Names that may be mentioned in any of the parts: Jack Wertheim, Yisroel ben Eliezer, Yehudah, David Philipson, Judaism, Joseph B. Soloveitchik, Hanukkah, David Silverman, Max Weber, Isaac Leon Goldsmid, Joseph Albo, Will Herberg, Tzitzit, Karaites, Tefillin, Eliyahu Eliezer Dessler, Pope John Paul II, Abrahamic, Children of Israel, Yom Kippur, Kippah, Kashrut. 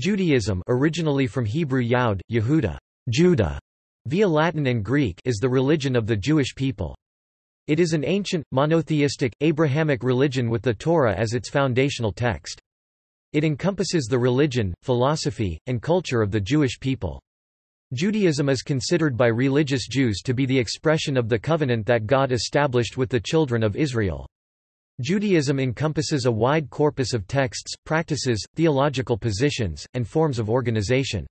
Judaism, originally from Hebrew Yahud, Yehudah, Judah, via Latin and Greek, is the religion of the Jewish people. It is an ancient, monotheistic, Abrahamic religion with the Torah as its foundational text. It encompasses the religion, philosophy, and culture of the Jewish people. Judaism is considered by religious Jews to be the expression of the covenant that God established with the Children of Israel. Judaism encompasses a wide corpus of texts, practices, theological positions, and forms of organization.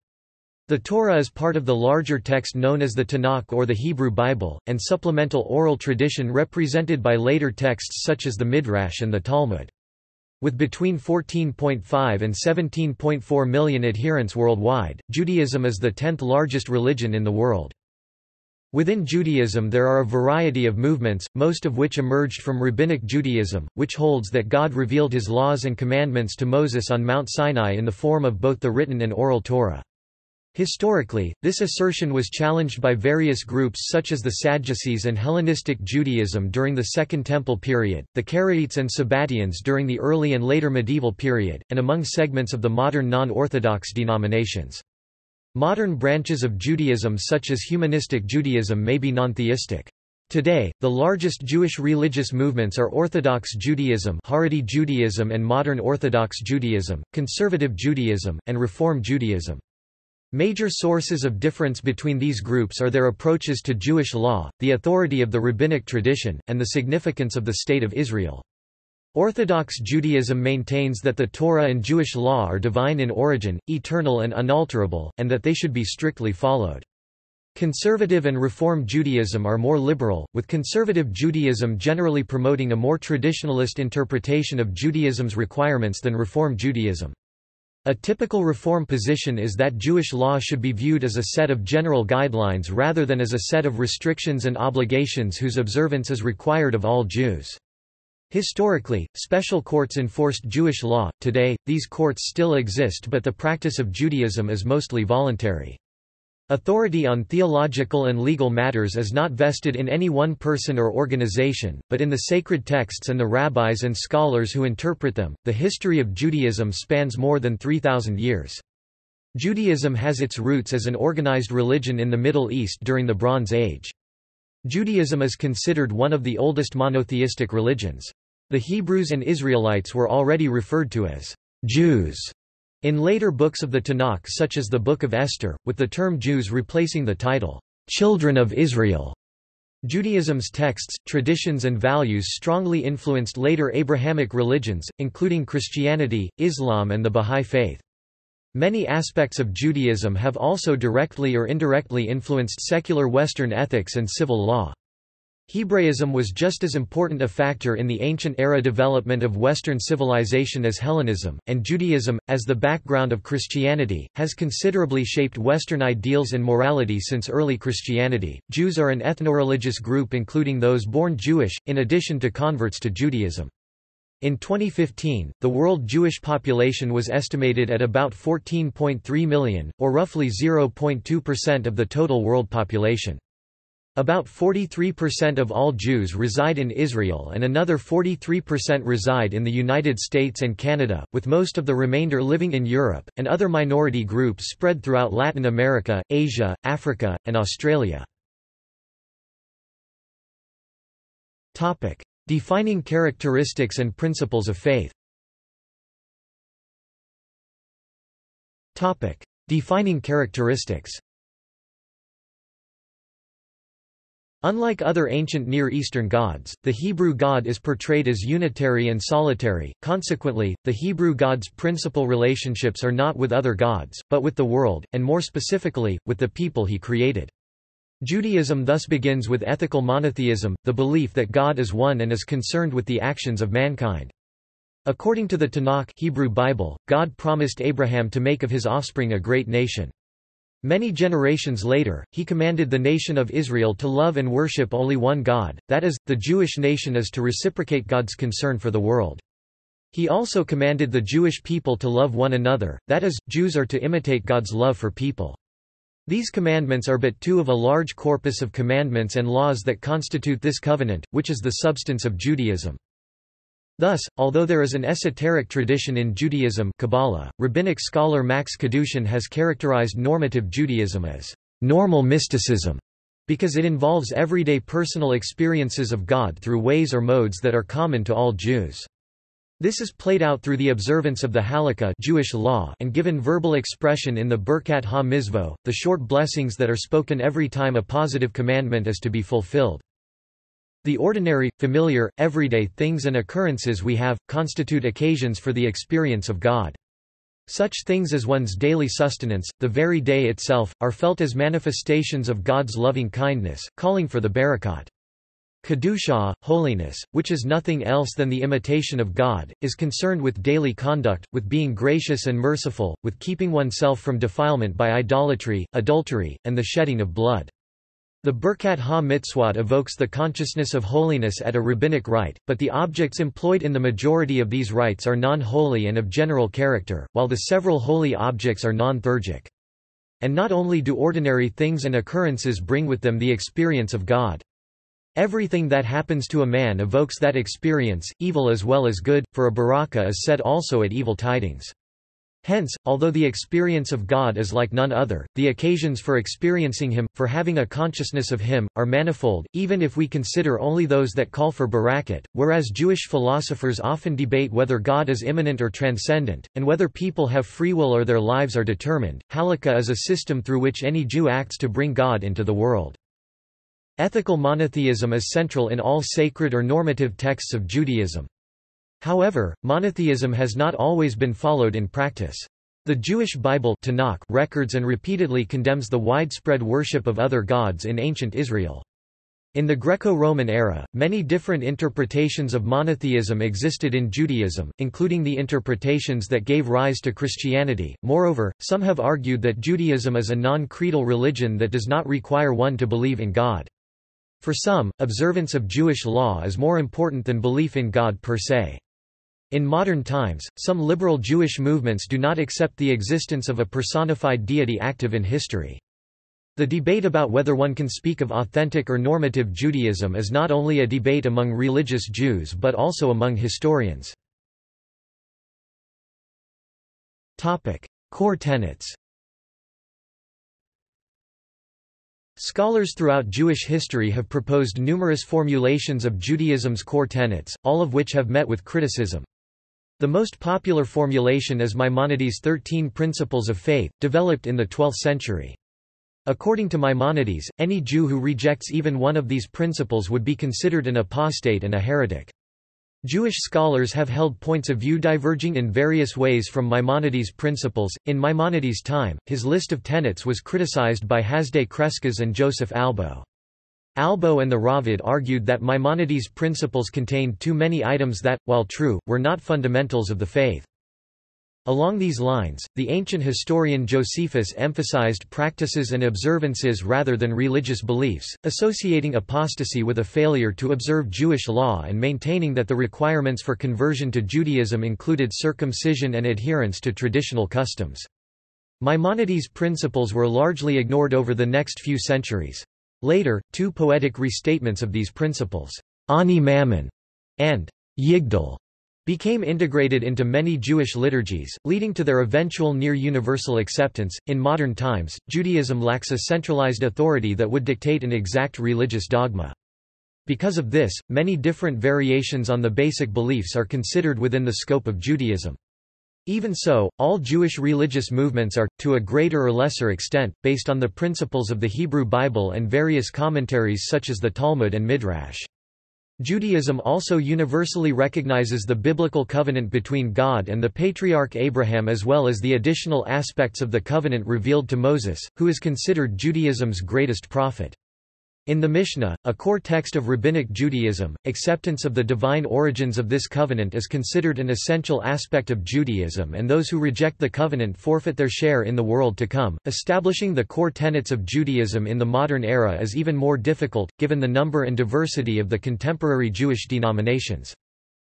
The Torah is part of the larger text known as the Tanakh or the Hebrew Bible, and supplemental oral tradition represented by later texts such as the Midrash and the Talmud. With between 14.5 and 17.4 million adherents worldwide, Judaism is the 10th largest religion in the world. Within Judaism there are a variety of movements, most of which emerged from Rabbinic Judaism, which holds that God revealed his laws and commandments to Moses on Mount Sinai in the form of both the written and oral Torah. Historically, this assertion was challenged by various groups such as the Sadducees and Hellenistic Judaism during the Second Temple period, the Karaites and Sabbateans during the early and later medieval period, and among segments of the modern non-Orthodox denominations. Modern branches of Judaism such as humanistic Judaism may be non-theistic. Today, the largest Jewish religious movements are Orthodox Judaism, Haredi Judaism and Modern Orthodox Judaism, Conservative Judaism, and Reform Judaism. Major sources of difference between these groups are their approaches to Jewish law, the authority of the rabbinic tradition, and the significance of the State of Israel. Orthodox Judaism maintains that the Torah and Jewish law are divine in origin, eternal and unalterable, and that they should be strictly followed. Conservative and Reform Judaism are more liberal, with Conservative Judaism generally promoting a more traditionalist interpretation of Judaism's requirements than Reform Judaism. A typical Reform position is that Jewish law should be viewed as a set of general guidelines rather than as a set of restrictions and obligations whose observance is required of all Jews. Historically, special courts enforced Jewish law. Today, these courts still exist, but the practice of Judaism is mostly voluntary. Authority on theological and legal matters is not vested in any one person or organization, but in the sacred texts and the rabbis and scholars who interpret them. The history of Judaism spans more than 3,000 years. Judaism has its roots as an organized religion in the Middle East during the Bronze Age. Judaism is considered one of the oldest monotheistic religions. The Hebrews and Israelites were already referred to as Jews in later books of the Tanakh such as the Book of Esther, with the term Jews replacing the title, Children of Israel. Judaism's texts, traditions and values strongly influenced later Abrahamic religions, including Christianity, Islam and the Baha'i faith. Many aspects of Judaism have also directly or indirectly influenced secular Western ethics and civil law. Hebraism was just as important a factor in the ancient era development of Western civilization as Hellenism, and Judaism, as the background of Christianity, has considerably shaped Western ideals and morality since early Christianity. Jews are an ethnoreligious group including those born Jewish, in addition to converts to Judaism. In 2015, the world Jewish population was estimated at about 14.3 million, or roughly 0.2% of the total world population. About 43% of all Jews reside in Israel and another 43% reside in the United States and Canada, with most of the remainder living in Europe, and other minority groups spread throughout Latin America, Asia, Africa, and Australia. Defining characteristics and principles of faith. Topic: Defining characteristics. Unlike other ancient Near Eastern gods, the Hebrew God is portrayed as unitary and solitary. Consequently, the Hebrew God's principal relationships are not with other gods, but with the world, and more specifically, with the people he created. Judaism thus begins with ethical monotheism, the belief that God is one and is concerned with the actions of mankind. According to the Tanakh Hebrew Bible, God promised Abraham to make of his offspring a great nation. Many generations later, he commanded the nation of Israel to love and worship only one God, that is, the Jewish nation is to reciprocate God's concern for the world. He also commanded the Jewish people to love one another, that is, Jews are to imitate God's love for people. These commandments are but two of a large corpus of commandments and laws that constitute this covenant, which is the substance of Judaism. Thus, although there is an esoteric tradition in Judaism, Kabbalah, rabbinic scholar Max Kadushin has characterized normative Judaism as normal mysticism, because it involves everyday personal experiences of God through ways or modes that are common to all Jews. This is played out through the observance of the halakha Jewish law and given verbal expression in the Birkat ha-mizvot, the short blessings that are spoken every time a positive commandment is to be fulfilled. The ordinary, familiar, everyday things and occurrences we have, constitute occasions for the experience of God. Such things as one's daily sustenance, the very day itself, are felt as manifestations of God's loving kindness, calling for the barakat. Kedusha, holiness, which is nothing else than the imitation of God, is concerned with daily conduct, with being gracious and merciful, with keeping oneself from defilement by idolatry, adultery, and the shedding of blood. The Birkat ha-mitzvot evokes the consciousness of holiness at a rabbinic rite, but the objects employed in the majority of these rites are non-holy and of general character, while the several holy objects are non-thurgic. And not only do ordinary things and occurrences bring with them the experience of God. Everything that happens to a man evokes that experience, evil as well as good, for a baraka is said also at evil tidings. Hence, although the experience of God is like none other, the occasions for experiencing Him, for having a consciousness of Him, are manifold, even if we consider only those that call for barakat, whereas Jewish philosophers often debate whether God is immanent or transcendent, and whether people have free will or their lives are determined. Halakha is a system through which any Jew acts to bring God into the world. Ethical monotheism is central in all sacred or normative texts of Judaism. However, monotheism has not always been followed in practice. The Jewish Bible Tanakh records and repeatedly condemns the widespread worship of other gods in ancient Israel. In the Greco-Roman era, many different interpretations of monotheism existed in Judaism, including the interpretations that gave rise to Christianity. Moreover, some have argued that Judaism is a non-creedal religion that does not require one to believe in God. For some, observance of Jewish law is more important than belief in God per se. In modern times, some liberal Jewish movements do not accept the existence of a personified deity active in history. The debate about whether one can speak of authentic or normative Judaism is not only a debate among religious Jews but also among historians. Topic: Core tenets. Scholars throughout Jewish history have proposed numerous formulations of Judaism's core tenets, all of which have met with criticism. The most popular formulation is Maimonides' 13 Principles of Faith, developed in the 12th century. According to Maimonides, any Jew who rejects even one of these principles would be considered an apostate and a heretic. Jewish scholars have held points of view diverging in various ways from Maimonides' principles. In Maimonides' time, his list of tenets was criticized by Hasdai Crescas and Joseph Albo. Albo and the Ravid argued that Maimonides' principles contained too many items that, while true, were not fundamentals of the faith. Along these lines, the ancient historian Josephus emphasized practices and observances rather than religious beliefs, associating apostasy with a failure to observe Jewish law and maintaining that the requirements for conversion to Judaism included circumcision and adherence to traditional customs. Maimonides' principles were largely ignored over the next few centuries. Later, two poetic restatements of these principles, Ani Mammon and Yigdal, became integrated into many Jewish liturgies, leading to their eventual near-universal acceptance. In modern times, Judaism lacks a centralized authority that would dictate an exact religious dogma. Because of this, many different variations on the basic beliefs are considered within the scope of Judaism. Even so, all Jewish religious movements are, to a greater or lesser extent, based on the principles of the Hebrew Bible and various commentaries such as the Talmud and Midrash. Judaism also universally recognizes the biblical covenant between God and the patriarch Abraham, as well as the additional aspects of the covenant revealed to Moses, who is considered Judaism's greatest prophet. In the Mishnah, a core text of Rabbinic Judaism, acceptance of the divine origins of this covenant is considered an essential aspect of Judaism, and those who reject the covenant forfeit their share in the world to come. Establishing the core tenets of Judaism in the modern era is even more difficult, given the number and diversity of the contemporary Jewish denominations.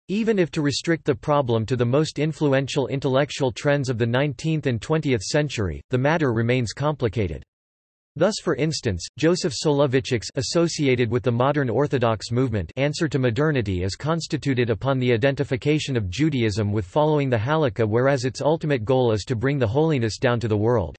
Even if to restrict the problem to the most influential intellectual trends of the 19th and 20th century, the matter remains complicated. Thus, for instance, Joseph Soloveitchik's associated with the modern Orthodox movement answer to modernity is constituted upon the identification of Judaism with following the Halakha, whereas its ultimate goal is to bring the holiness down to the world.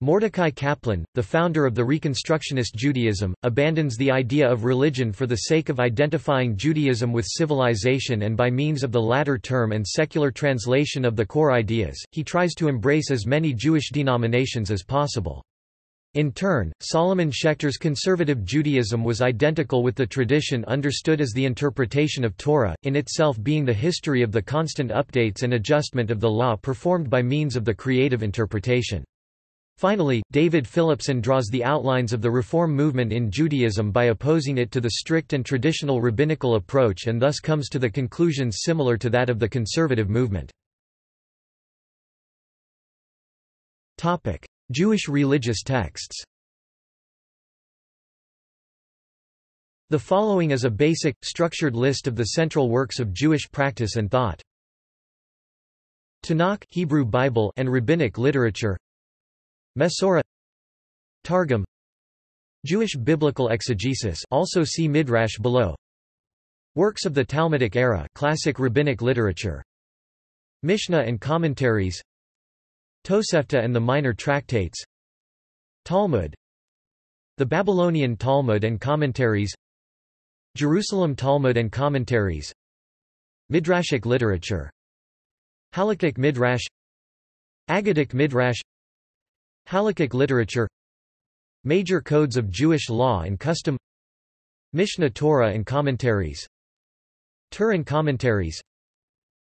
Mordecai Kaplan, the founder of the Reconstructionist Judaism, abandons the idea of religion for the sake of identifying Judaism with civilization, and by means of the latter term and secular translation of the core ideas, he tries to embrace as many Jewish denominations as possible. In turn, Solomon Schechter's conservative Judaism was identical with the tradition understood as the interpretation of Torah, in itself being the history of the constant updates and adjustment of the law performed by means of the creative interpretation. Finally, David Philipson draws the outlines of the reform movement in Judaism by opposing it to the strict and traditional rabbinical approach, and thus comes to the conclusions similar to that of the conservative movement. Jewish religious texts. The following is a basic, structured list of the central works of Jewish practice and thought. Tanakh, Hebrew Bible and Rabbinic literature. Mesorah, Targum, Jewish biblical exegesis, also see Midrash below. Works of the Talmudic era, classic rabbinic literature. Mishnah and commentaries. Tosefta and the minor tractates. Talmud, the Babylonian Talmud and commentaries. Jerusalem Talmud and commentaries. Midrashic literature. Halakhic Midrash, Agadic Midrash, Halakhic literature. Major codes of Jewish law and custom. Mishnah Torah and commentaries. Turin commentaries.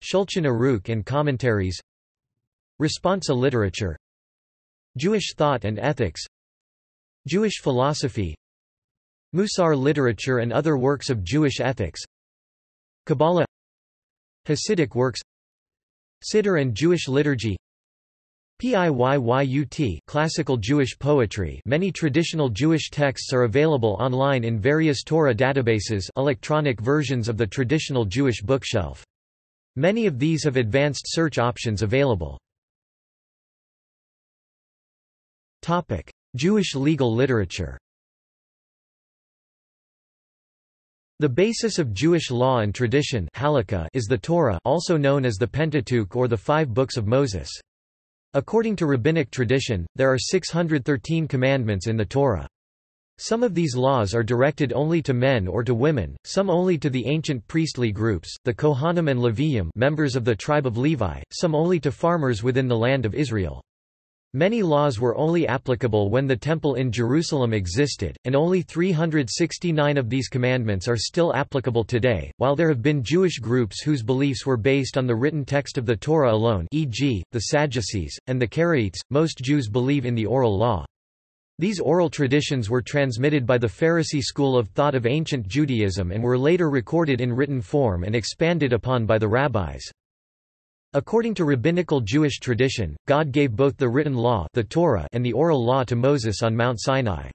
Shulchan Aruch and commentaries. Responsa literature. Jewish thought and ethics. Jewish philosophy. Musar literature and other works of Jewish ethics. Kabbalah. Hasidic works. Siddur and Jewish liturgy. Piyyut, classical Jewish poetry. Many traditional Jewish texts are available online in various Torah databases, electronic versions of the traditional Jewish bookshelf. Many of these have advanced search options available. Topic: Jewish legal literature. The basis of Jewish law and tradition, halakha, is the Torah, also known as the Pentateuch or the Five Books of Moses. According to rabbinic tradition, there are 613 commandments in the Torah. Some of these laws are directed only to men or to women, some only to the ancient priestly groups, the Kohanim and Leviim, members of the tribe of Levi, some only to farmers within the land of Israel. Many laws were only applicable when the Temple in Jerusalem existed, and only 369 of these commandments are still applicable today. While there have been Jewish groups whose beliefs were based on the written text of the Torah alone, e.g., the Sadducees, and the Karaites, most Jews believe in the oral law. These oral traditions were transmitted by the Pharisee school of thought of ancient Judaism and were later recorded in written form and expanded upon by the rabbis. According to rabbinical Jewish tradition, God gave both the written law, the Torah, and the oral law to Moses on Mount Sinai.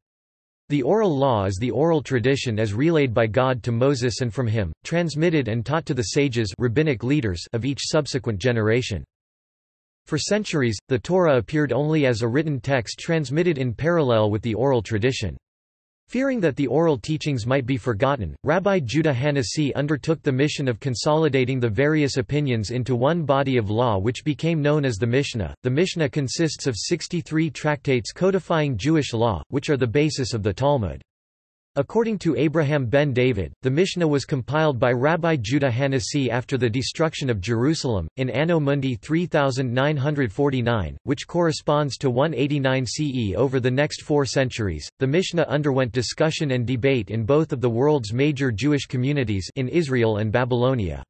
The oral law is the oral tradition as relayed by God to Moses and from him, transmitted and taught to the sages, rabbinic leaders, of each subsequent generation. For centuries, the Torah appeared only as a written text transmitted in parallel with the oral tradition. Fearing that the oral teachings might be forgotten, Rabbi Judah Halevi undertook the mission of consolidating the various opinions into one body of law which became known as the Mishnah. The Mishnah consists of 63 tractates codifying Jewish law, which are the basis of the Talmud. According to Abraham ben David, the Mishnah was compiled by Rabbi Judah Halevi after the destruction of Jerusalem, in Anno Mundi 3949, which corresponds to 189 CE. Over the next 4 centuries, the Mishnah underwent discussion and debate in both of the world's major Jewish communities in Israel and Babylonia.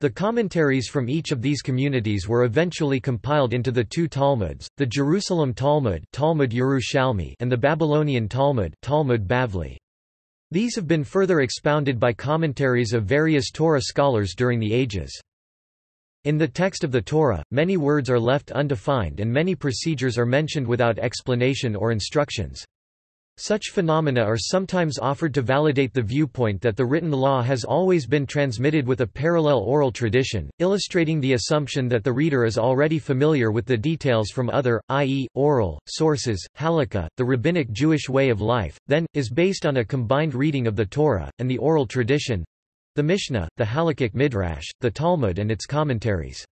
The commentaries from each of these communities were eventually compiled into the two Talmuds, the Jerusalem Talmud, Talmud Yerushalmi, and the Babylonian Talmud, Talmud Bavli. These have been further expounded by commentaries of various Torah scholars during the ages. In the text of the Torah, many words are left undefined and many procedures are mentioned without explanation or instructions. Such phenomena are sometimes offered to validate the viewpoint that the written law has always been transmitted with a parallel oral tradition, illustrating the assumption that the reader is already familiar with the details from other, i.e., oral, sources. Halakha, the rabbinic Jewish way of life, then, is based on a combined reading of the Torah, and the oral tradition—the Mishnah, the Halakhic Midrash, the Talmud and its commentaries.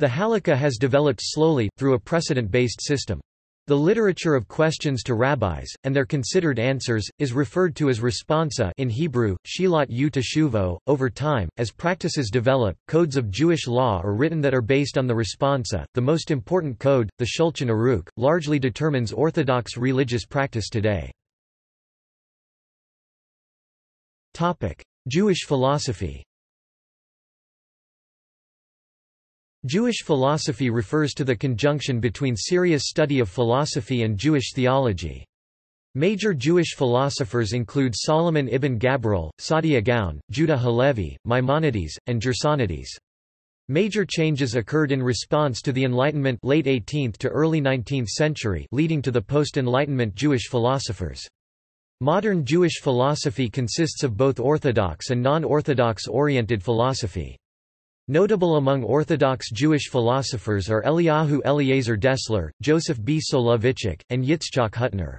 The Halakha has developed slowly, through a precedent-based system. The literature of questions to rabbis, and their considered answers, is referred to as responsa in Hebrew, shilat u teshuvo. Over time, as practices develop, codes of Jewish law are written that are based on the responsa. The most important code, the Shulchan Aruch, largely determines Orthodox religious practice today. Jewish philosophy. Jewish philosophy refers to the conjunction between serious study of philosophy and Jewish theology. Major Jewish philosophers include Solomon ibn Gabriel, Saadia Gaon, Judah Halevi, Maimonides, and Gersonides. Major changes occurred in response to the Enlightenment late 18th to early 19th century, leading to the post-Enlightenment Jewish philosophers. Modern Jewish philosophy consists of both Orthodox and non-Orthodox oriented philosophy. Notable among Orthodox Jewish philosophers are Eliyahu Eliezer Dessler, Joseph B. Soloveitchik, and Yitzchak Hutner.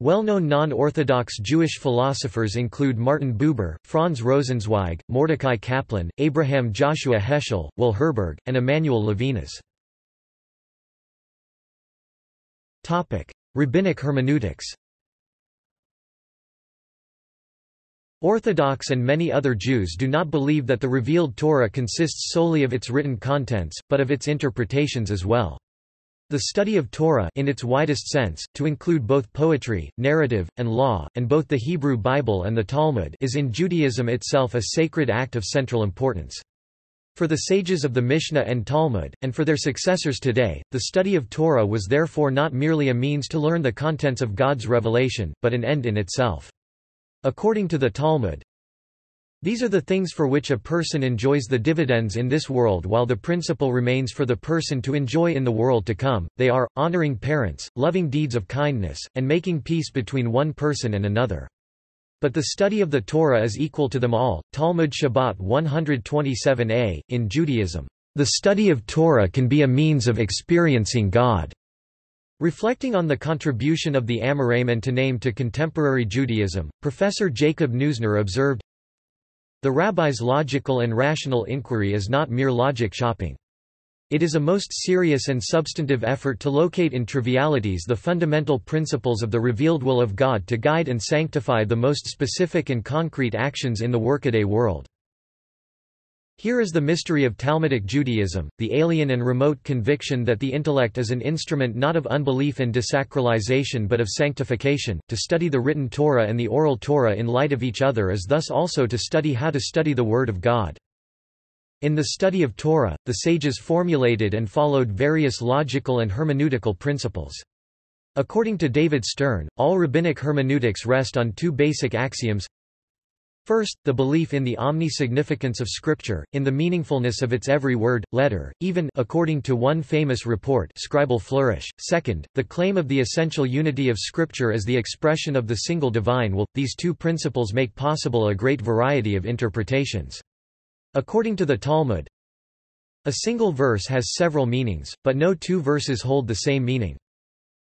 Well-known non-Orthodox Jewish philosophers include Martin Buber, Franz Rosenzweig, Mordecai Kaplan, Abraham Joshua Heschel, Will Herberg, and Emmanuel Levinas. Rabbinic hermeneutics. Orthodox and many other Jews do not believe that the revealed Torah consists solely of its written contents, but of its interpretations as well. The study of Torah, in its widest sense, to include both poetry, narrative, and law, and both the Hebrew Bible and the Talmud, is in Judaism itself a sacred act of central importance. For the sages of the Mishnah and Talmud, and for their successors today, the study of Torah was therefore not merely a means to learn the contents of God's revelation, but an end in itself. According to the Talmud, these are the things for which a person enjoys the dividends in this world while the principle remains for the person to enjoy in the world to come. They are, honoring parents, loving deeds of kindness, and making peace between one person and another. But the study of the Torah is equal to them all. Talmud Shabbat 127a. In Judaism, the study of Torah can be a means of experiencing God. Reflecting on the contribution of the Amoraim and Tanaim to contemporary Judaism, Professor Jacob Neusner observed, "The rabbi's logical and rational inquiry is not mere logic shopping. It is a most serious and substantive effort to locate in trivialities the fundamental principles of the revealed will of God to guide and sanctify the most specific and concrete actions in the workaday world." Here is the mystery of Talmudic Judaism, the alien and remote conviction that the intellect is an instrument not of unbelief and desacralization but of sanctification. To study the written Torah and the oral Torah in light of each other is thus also to study how to study the Word of God. In the study of Torah, the sages formulated and followed various logical and hermeneutical principles. According to David Stern, all rabbinic hermeneutics rest on two basic axioms. First, the belief in the omni-significance of Scripture, in the meaningfulness of its every word, letter, even, according to one famous report, scribal flourish. Second, the claim of the essential unity of Scripture as the expression of the single divine will. These two principles make possible a great variety of interpretations. According to the Talmud, a single verse has several meanings, but no two verses hold the same meaning.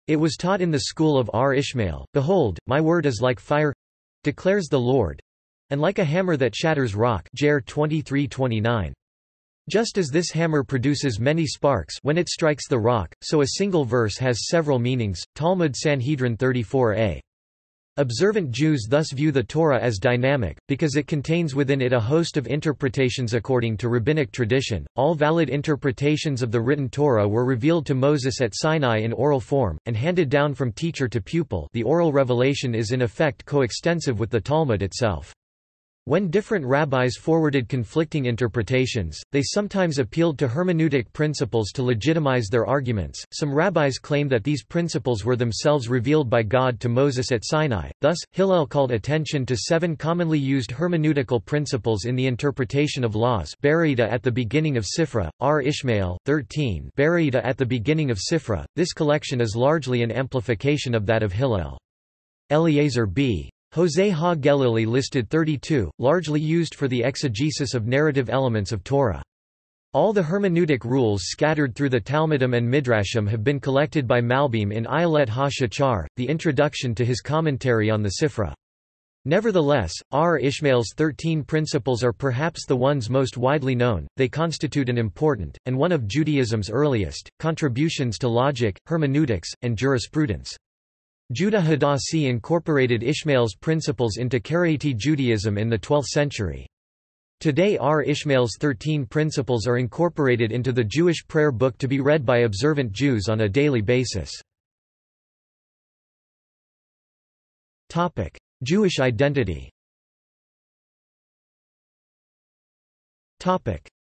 It was taught in the school of R. Ishmael, "Behold, my word is like fire, declares the Lord, and like a hammer that shatters rock." Jer 23:29. Just as this hammer produces many sparks when it strikes the rock, so a single verse has several meanings. Talmud Sanhedrin 34a. Observant Jews thus view the Torah as dynamic, because it contains within it a host of interpretations according to rabbinic tradition. All valid interpretations of the written Torah were revealed to Moses at Sinai in oral form, and handed down from teacher to pupil. The oral revelation is in effect coextensive with the Talmud itself. When different rabbis forwarded conflicting interpretations, they sometimes appealed to hermeneutic principles to legitimize their arguments. Some rabbis claim that these principles were themselves revealed by God to Moses at Sinai. Thus, Hillel called attention to 7 commonly used hermeneutical principles in the interpretation of laws. Bereita at the beginning of Sifra, R. Ishmael, 13. Bereita at the beginning of Sifra. This collection is largely an amplification of that of Hillel. Eliezer B. José Ha-Gelili listed 32, largely used for the exegesis of narrative elements of Torah. All the hermeneutic rules scattered through the Talmudim and Midrashim have been collected by Malbim in Ayelet HaShachar, the introduction to his commentary on the Sifra. Nevertheless, R. Ishmael's 13 principles are perhaps the ones most widely known. They constitute an important, and one of Judaism's earliest, contributions to logic, hermeneutics, and jurisprudence. Judah Hadassi incorporated Ishmael's principles into Karaite Judaism in the 12th century. Today R. Ishmael's 13 principles are incorporated into the Jewish prayer book to be read by observant Jews on a daily basis. Jewish identity.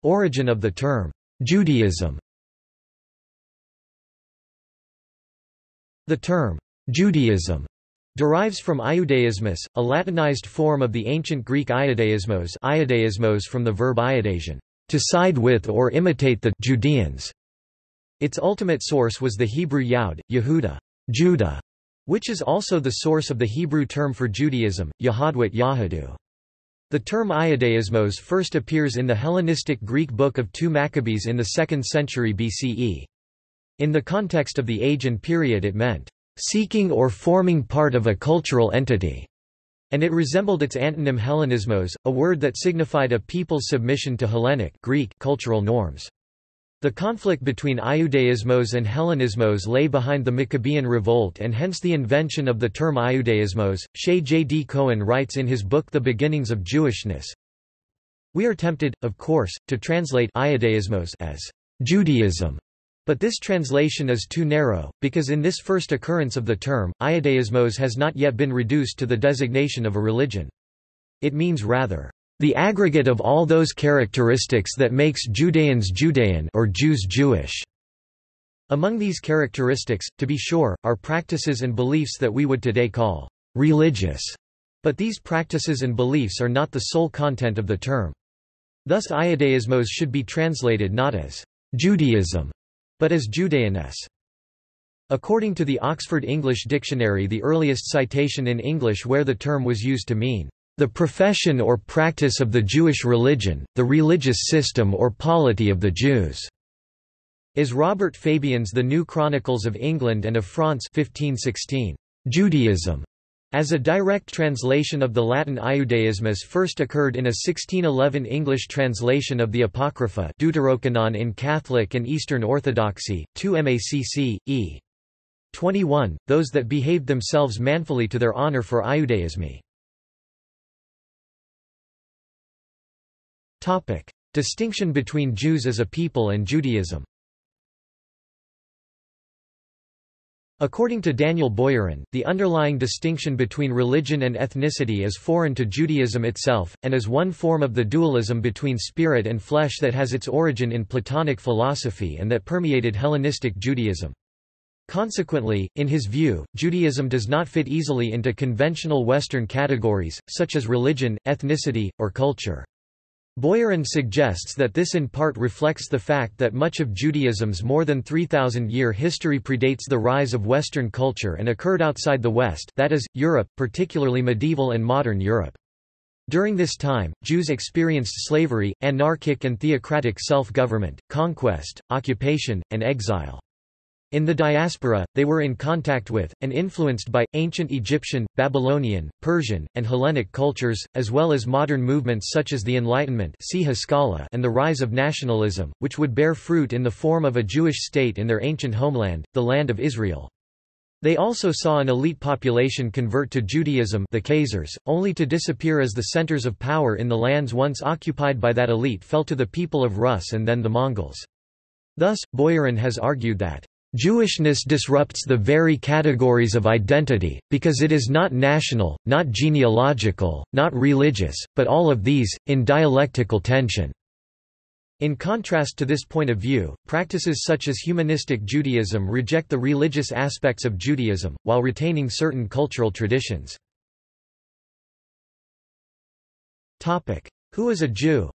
Origin of the term, Judaism. The term, Judaism, derives from Iudaismus, a Latinized form of the ancient Greek Iodaismos, Iodaismos from the verb iodasian, to side with or imitate the Judeans. Its ultimate source was the Hebrew Yod, Yehudah, Judah, which is also the source of the Hebrew term for Judaism, Yahadwit Yahadu. The term Iodaismos first appears in the Hellenistic Greek book of 2 Maccabees in the 2nd century BCE. In the context of the age and period it meant, "...seeking or forming part of a cultural entity," and it resembled its antonym Hellenismos, a word that signified a people's submission to Hellenic Greek cultural norms. The conflict between Iudaismos and Hellenismos lay behind the Maccabean revolt and hence the invention of the term Iudaismos. Shea J. D. Cohen writes in his book The Beginnings of Jewishness, "We are tempted, of course, to translate Iudaismos as Judaism, but this translation is too narrow, because in this first occurrence of the term, Iudaismos has not yet been reduced to the designation of a religion. It means rather, the aggregate of all those characteristics that makes Judeans Judean or Jews Jewish." Among these characteristics, to be sure, are practices and beliefs that we would today call religious, but these practices and beliefs are not the sole content of the term. Thus Iodaismos should be translated not as Judaism, but as Judeanness. According to the Oxford English Dictionary, the earliest citation in English where the term was used to mean the profession or practice of the Jewish religion, the religious system or polity of the Jews, is Robert Fabian's The New Chronicles of England and of France 1516. Judaism, as a direct translation of the Latin Iudaismus, first occurred in a 1611 English translation of the Apocrypha Deuterocanon in Catholic and Eastern Orthodoxy, 2 Macc. E. 21, those that behaved themselves manfully to their honor for Iudaismi. Topic: distinction between Jews as a people and Judaism. According to Daniel Boyarin, the underlying distinction between religion and ethnicity is foreign to Judaism itself, and is one form of the dualism between spirit and flesh that has its origin in Platonic philosophy and that permeated Hellenistic Judaism. Consequently, in his view, Judaism does not fit easily into conventional Western categories, such as religion, ethnicity, or culture. Boyarin suggests that this in part reflects the fact that much of Judaism's more than 3,000-year history predates the rise of Western culture and occurred outside the West, that is, Europe, particularly medieval and modern Europe. During this time, Jews experienced slavery, anarchic and theocratic self-government, conquest, occupation, and exile. In the diaspora, they were in contact with, and influenced by, ancient Egyptian, Babylonian, Persian, and Hellenic cultures, as well as modern movements such as the Enlightenment and the rise of nationalism, which would bear fruit in the form of a Jewish state in their ancient homeland, the Land of Israel. They also saw an elite population convert to Judaism, the Khazars, only to disappear as the centers of power in the lands once occupied by that elite fell to the people of Rus and then the Mongols. Thus, Boyarin has argued that Jewishness disrupts the very categories of identity, because it is not national, not genealogical, not religious, but all of these, in dialectical tension. In contrast to this point of view, practices such as humanistic Judaism reject the religious aspects of Judaism, while retaining certain cultural traditions. Who is a Jew?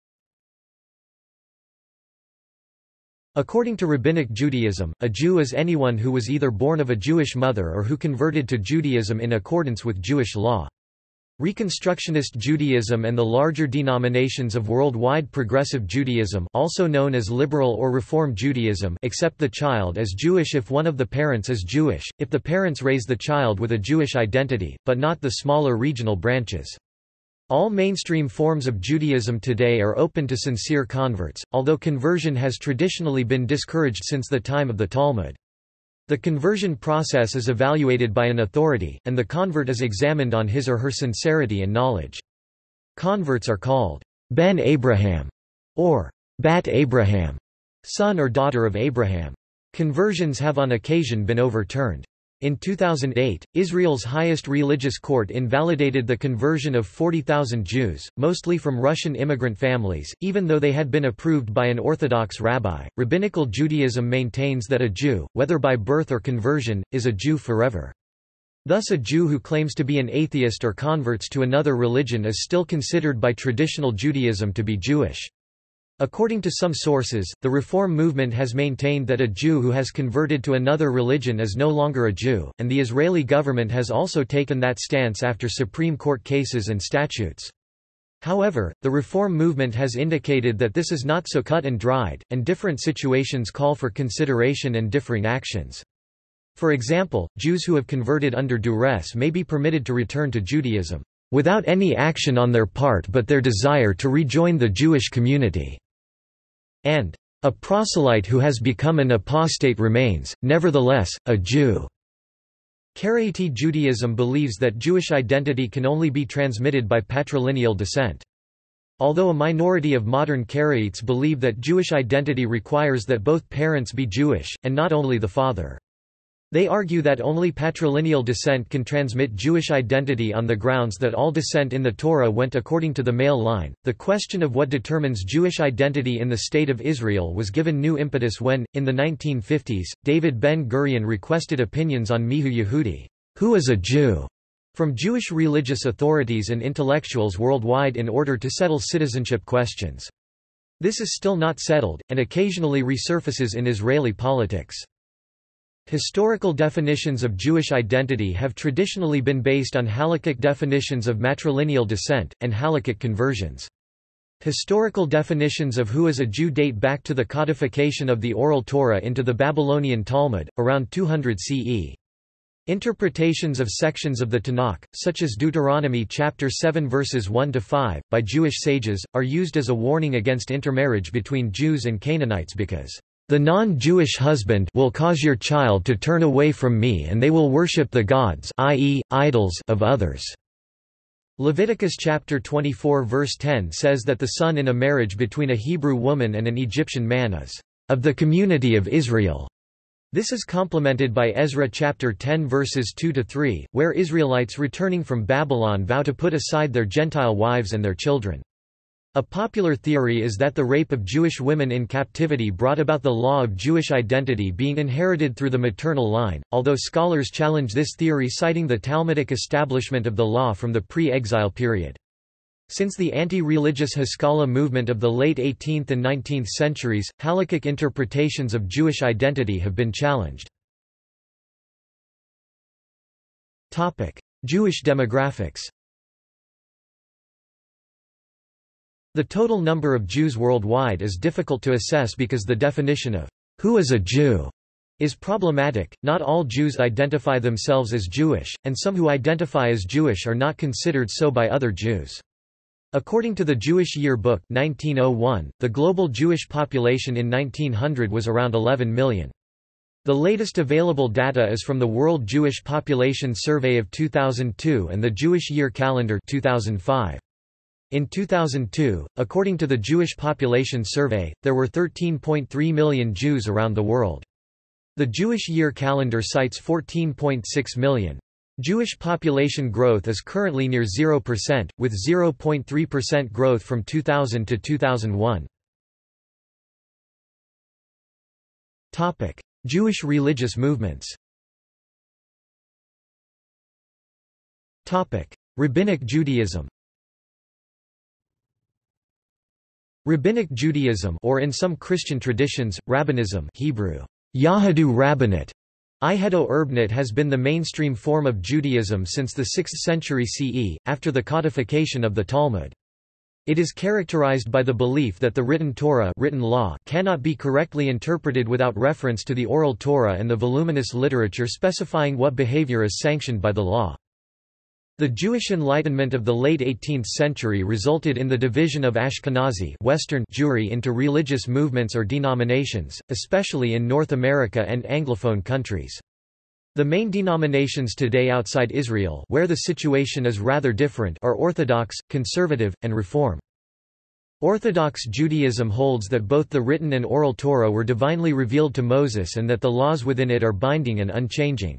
According to Rabbinic Judaism, a Jew is anyone who was either born of a Jewish mother or who converted to Judaism in accordance with Jewish law. Reconstructionist Judaism and the larger denominations of worldwide progressive Judaism, also known as liberal or reform Judaism, accept the child as Jewish if one of the parents is Jewish, if the parents raise the child with a Jewish identity, but not the smaller regional branches. All mainstream forms of Judaism today are open to sincere converts, although conversion has traditionally been discouraged since the time of the Talmud. The conversion process is evaluated by an authority, and the convert is examined on his or her sincerity and knowledge. Converts are called Ben Abraham or Bat Abraham, son or daughter of Abraham. Conversions have on occasion been overturned. In 2008, Israel's highest religious court invalidated the conversion of 40,000 Jews, mostly from Russian immigrant families, even though they had been approved by an Orthodox rabbi. Rabbinical Judaism maintains that a Jew, whether by birth or conversion, is a Jew forever. Thus, a Jew who claims to be an atheist or converts to another religion is still considered by traditional Judaism to be Jewish. According to some sources, the Reform movement has maintained that a Jew who has converted to another religion is no longer a Jew, and the Israeli government has also taken that stance after Supreme Court cases and statutes. However, the Reform movement has indicated that this is not so cut and dried, and different situations call for consideration and differing actions. For example, Jews who have converted under duress may be permitted to return to Judaism, without any action on their part but their desire to rejoin the Jewish community. And a proselyte who has become an apostate remains, nevertheless, a Jew. Karaite Judaism believes that Jewish identity can only be transmitted by patrilineal descent. Although a minority of modern Karaites believe that Jewish identity requires that both parents be Jewish, and not only the father. They argue that only patrilineal descent can transmit Jewish identity on the grounds that all descent in the Torah went according to the male line. The question of what determines Jewish identity in the State of Israel was given new impetus when, in the 1950s, David Ben-Gurion requested opinions on Mihu Yehudi, who is a Jew, from Jewish religious authorities and intellectuals worldwide in order to settle citizenship questions. This is still not settled, and occasionally resurfaces in Israeli politics. Historical definitions of Jewish identity have traditionally been based on halakhic definitions of matrilineal descent, and halakhic conversions. Historical definitions of who is a Jew date back to the codification of the Oral Torah into the Babylonian Talmud, around 200 CE. Interpretations of sections of the Tanakh, such as Deuteronomy chapter 7 verses 1–5, by Jewish sages, are used as a warning against intermarriage between Jews and Canaanites because the non-Jewish husband will cause your child to turn away from me and they will worship the gods, i.e., idols, of others. Leviticus chapter 24 verse 10 says that the son in a marriage between a Hebrew woman and an Egyptian man is of the community of Israel. This is complemented by Ezra chapter 10 verses 2–3, where Israelites returning from Babylon vow to put aside their Gentile wives and their children. A popular theory is that the rape of Jewish women in captivity brought about the law of Jewish identity being inherited through the maternal line, although scholars challenge this theory citing the Talmudic establishment of the law from the pre-exile period. Since the anti-religious Haskalah movement of the late 18th and 19th centuries, halakhic interpretations of Jewish identity have been challenged. Jewish demographics. The total number of Jews worldwide is difficult to assess because the definition of who is a Jew is problematic. Not all Jews identify themselves as Jewish, and some who identify as Jewish are not considered so by other Jews. According to the Jewish Year Book 1901, the global Jewish population in 1900 was around 11 million. The latest available data is from the World Jewish Population Survey of 2002 and the Jewish Year Calendar 2005. In 2002, according to the Jewish Population Survey, there were 13.3 million Jews around the world. The Jewish Year Calendar cites 14.6 million. Jewish population growth is currently near 0%, with 0.3% growth from 2000 to 2001. Topic: Jewish religious movements. Topic: Rabbinic Judaism. Rabbinic Judaism, or in some Christian traditions, Rabbinism (Hebrew: Yehudu Rabbinate, Yehudah Rabbinate), has been the mainstream form of Judaism since the 6th century CE, after the codification of the Talmud. It is characterized by the belief that the written Torah, written law, cannot be correctly interpreted without reference to the oral Torah and the voluminous literature specifying what behavior is sanctioned by the law. The Jewish Enlightenment of the late 18th century resulted in the division of Ashkenazi Western Jewry into religious movements or denominations, especially in North America and Anglophone countries. The main denominations today outside Israel, where the situation is rather different, are Orthodox, Conservative, and Reform. Orthodox Judaism holds that both the written and oral Torah were divinely revealed to Moses and that the laws within it are binding and unchanging.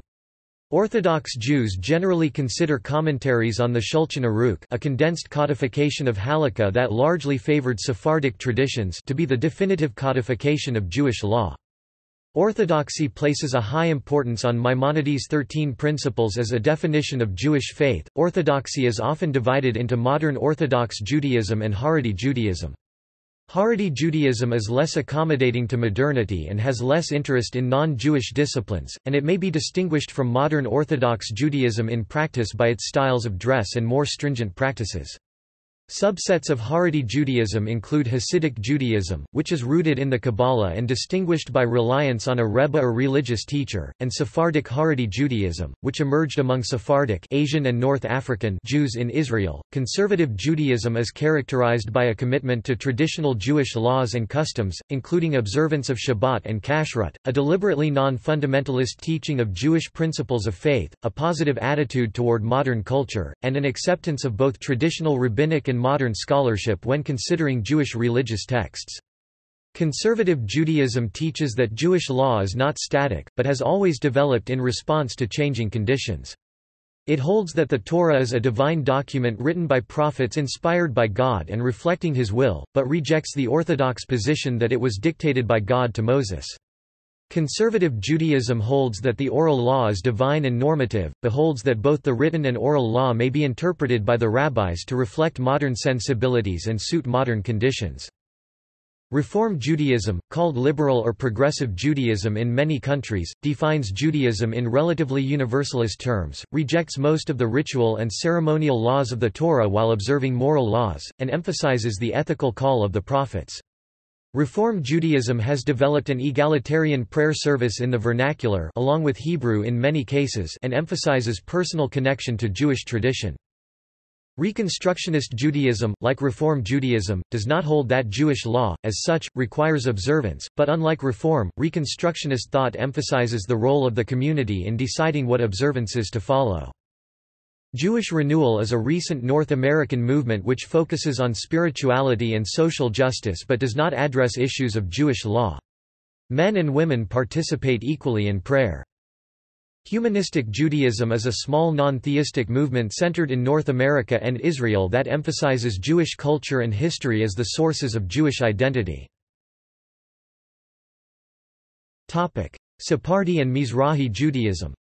Orthodox Jews generally consider commentaries on the Shulchan Aruch, a condensed codification of Halakha that largely favored Sephardic traditions, to be the definitive codification of Jewish law. Orthodoxy places a high importance on Maimonides' 13 principles as a definition of Jewish faith. Orthodoxy is often divided into modern Orthodox Judaism and Haredi Judaism. Haredi Judaism is less accommodating to modernity and has less interest in non-Jewish disciplines, and it may be distinguished from modern Orthodox Judaism in practice by its styles of dress and more stringent practices. Subsets of Haredi Judaism include Hasidic Judaism, which is rooted in the Kabbalah and distinguished by reliance on a Rebbe or religious teacher, and Sephardic Haredi Judaism, which emerged among Sephardic Asian and North African Jews in Israel. Conservative Judaism is characterized by a commitment to traditional Jewish laws and customs, including observance of Shabbat and Kashrut, a deliberately non-fundamentalist teaching of Jewish principles of faith, a positive attitude toward modern culture, and an acceptance of both traditional rabbinic and modern scholarship when considering Jewish religious texts. Conservative Judaism teaches that Jewish law is not static, but has always developed in response to changing conditions. It holds that the Torah is a divine document written by prophets inspired by God and reflecting His will, but rejects the orthodox position that it was dictated by God to Moses. Conservative Judaism holds that the oral law is divine and normative, but holds that both the written and oral law may be interpreted by the rabbis to reflect modern sensibilities and suit modern conditions. Reform Judaism, called liberal or progressive Judaism in many countries, defines Judaism in relatively universalist terms, rejects most of the ritual and ceremonial laws of the Torah while observing moral laws, and emphasizes the ethical call of the prophets. Reform Judaism has developed an egalitarian prayer service in the vernacular along with Hebrew in many cases and emphasizes personal connection to Jewish tradition. Reconstructionist Judaism, like Reform Judaism, does not hold that Jewish law, as such, requires observance, but unlike Reform, Reconstructionist thought emphasizes the role of the community in deciding what observances to follow. Jewish renewal is a recent North American movement which focuses on spirituality and social justice but does not address issues of Jewish law. Men and women participate equally in prayer. Humanistic Judaism is a small non-theistic movement centered in North America and Israel that emphasizes Jewish culture and history as the sources of Jewish identity. Sephardi and Mizrahi Judaism.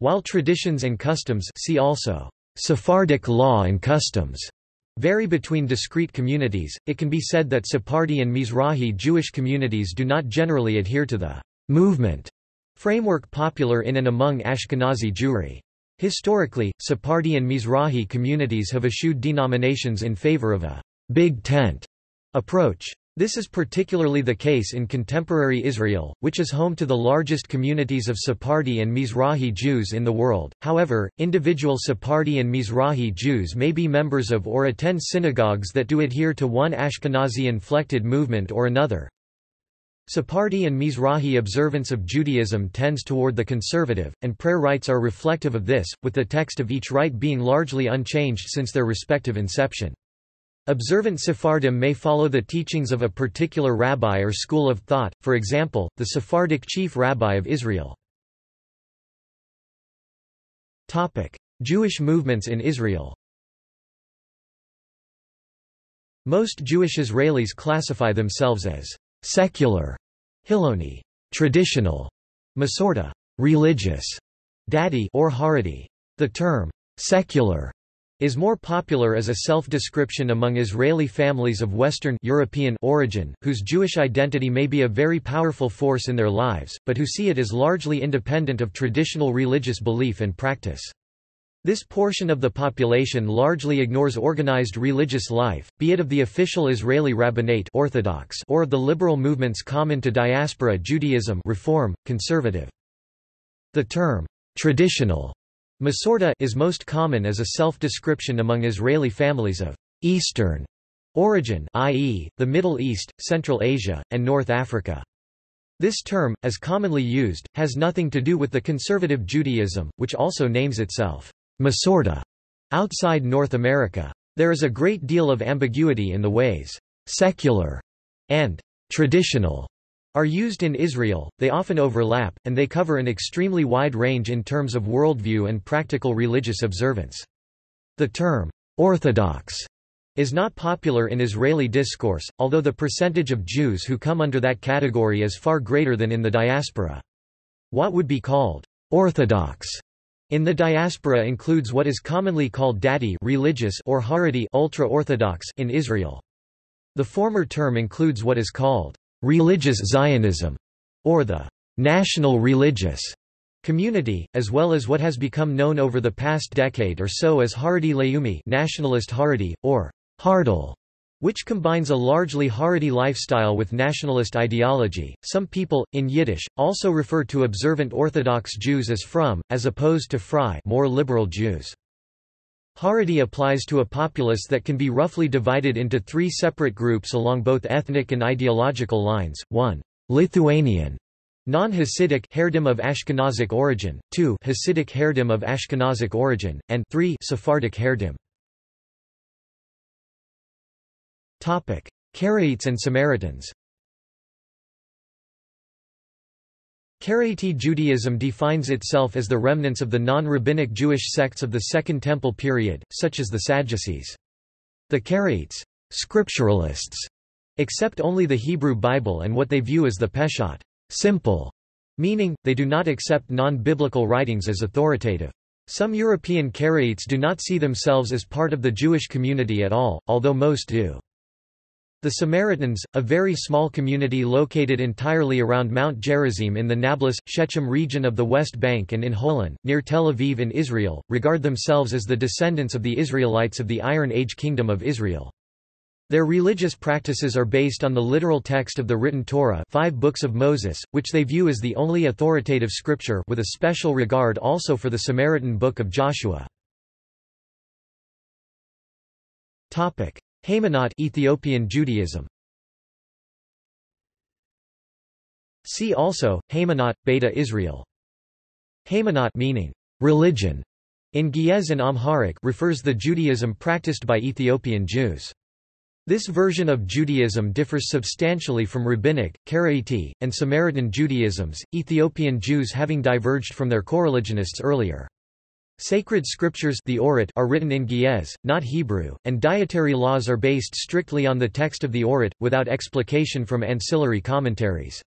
While traditions and customs, see also Sephardic law and customs, vary between discrete communities, it can be said that Sephardi and Mizrahi Jewish communities do not generally adhere to the movement framework popular in and among Ashkenazi Jewry. Historically, Sephardi and Mizrahi communities have eschewed denominations in favor of a big tent approach. This is particularly the case in contemporary Israel, which is home to the largest communities of Sephardi and Mizrahi Jews in the world. However, individual Sephardi and Mizrahi Jews may be members of or attend synagogues that do adhere to one Ashkenazi-inflected movement or another. Sephardi and Mizrahi observance of Judaism tends toward the conservative, and prayer rites are reflective of this, with the text of each rite being largely unchanged since their respective inception. Observant Sephardim may follow the teachings of a particular rabbi or school of thought, for example, the Sephardic chief rabbi of Israel. Jewish movements in Israel. Most Jewish Israelis classify themselves as secular, Hiloni, traditional, Masorta, religious, Dadi, or Haredi. The term secular is more popular as a self-description among Israeli families of Western European origin, whose Jewish identity may be a very powerful force in their lives, but who see it as largely independent of traditional religious belief and practice. This portion of the population largely ignores organized religious life, be it of the official Israeli rabbinate Orthodox or of the liberal movements common to diaspora Judaism Reform, Conservative. The term, "traditional" Masorta is most common as a self-description among Israeli families of Eastern origin, i.e., the Middle East, Central Asia, and North Africa. This term, as commonly used, has nothing to do with the conservative Judaism, which also names itself Masorta outside North America. There is a great deal of ambiguity in the ways secular and traditional are used in Israel. They often overlap, and they cover an extremely wide range in terms of worldview and practical religious observance. The term Orthodox is not popular in Israeli discourse, although the percentage of Jews who come under that category is far greater than in the diaspora. What would be called Orthodox in the diaspora includes what is commonly called Dati religious or Haredi ultra-orthodox in Israel. The former term includes what is called religious Zionism or the national religious community, as well as what has become known over the past decade or so as Haredi Leumi, nationalist Haredi or Hardal, which combines a largely Haredi lifestyle with nationalist ideology. Some people, in Yiddish, also refer to observant Orthodox Jews as Frum, as opposed to Fry, more liberal Jews. Haredi applies to a populace that can be roughly divided into three separate groups along both ethnic and ideological lines: 1. Lithuanian, non-Hasidic Haredim of Ashkenazic origin, 2. Hasidic Haredim of Ashkenazic origin, and 3. Sephardic Haredim. Karaites and Samaritans. Karaite Judaism defines itself as the remnants of the non-Rabbinic Jewish sects of the Second Temple period, such as the Sadducees. The Karaites, scripturalists, accept only the Hebrew Bible and what they view as the Peshat, simple, meaning, they do not accept non-biblical writings as authoritative. Some European Karaites do not see themselves as part of the Jewish community at all, although most do. The Samaritans, a very small community located entirely around Mount Gerizim in the Nablus, Shechem region of the West Bank and in Holon, near Tel Aviv in Israel, regard themselves as the descendants of the Israelites of the Iron Age Kingdom of Israel. Their religious practices are based on the literal text of the written Torah, 5 books of Moses, which they view as the only authoritative scripture, with a special regard also for the Samaritan Book of Joshua. Topic: Haymanot Ethiopian Judaism. See also Haymanot, Beta Israel. Haymanot, meaning religion, in Ge'ez and Amharic, refers the Judaism practiced by Ethiopian Jews. This version of Judaism differs substantially from Rabbinic, Karaite, and Samaritan Judaisms, Ethiopian Jews having diverged from their coreligionists earlier. Sacred scriptures, the Orot, are written in Ge'ez, not Hebrew, and dietary laws are based strictly on the text of the Orot, without explication from ancillary commentaries.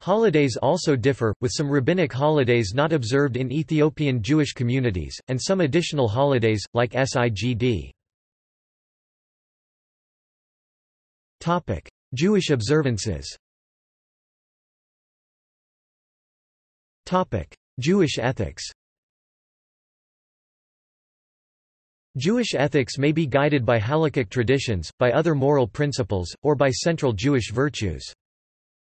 Holidays also differ, with some rabbinic holidays not observed in Ethiopian Jewish communities, and some additional holidays, like Sigd. Jewish observances. Jewish ethics. Jewish ethics may be guided by halakhic traditions, by other moral principles, or by central Jewish virtues.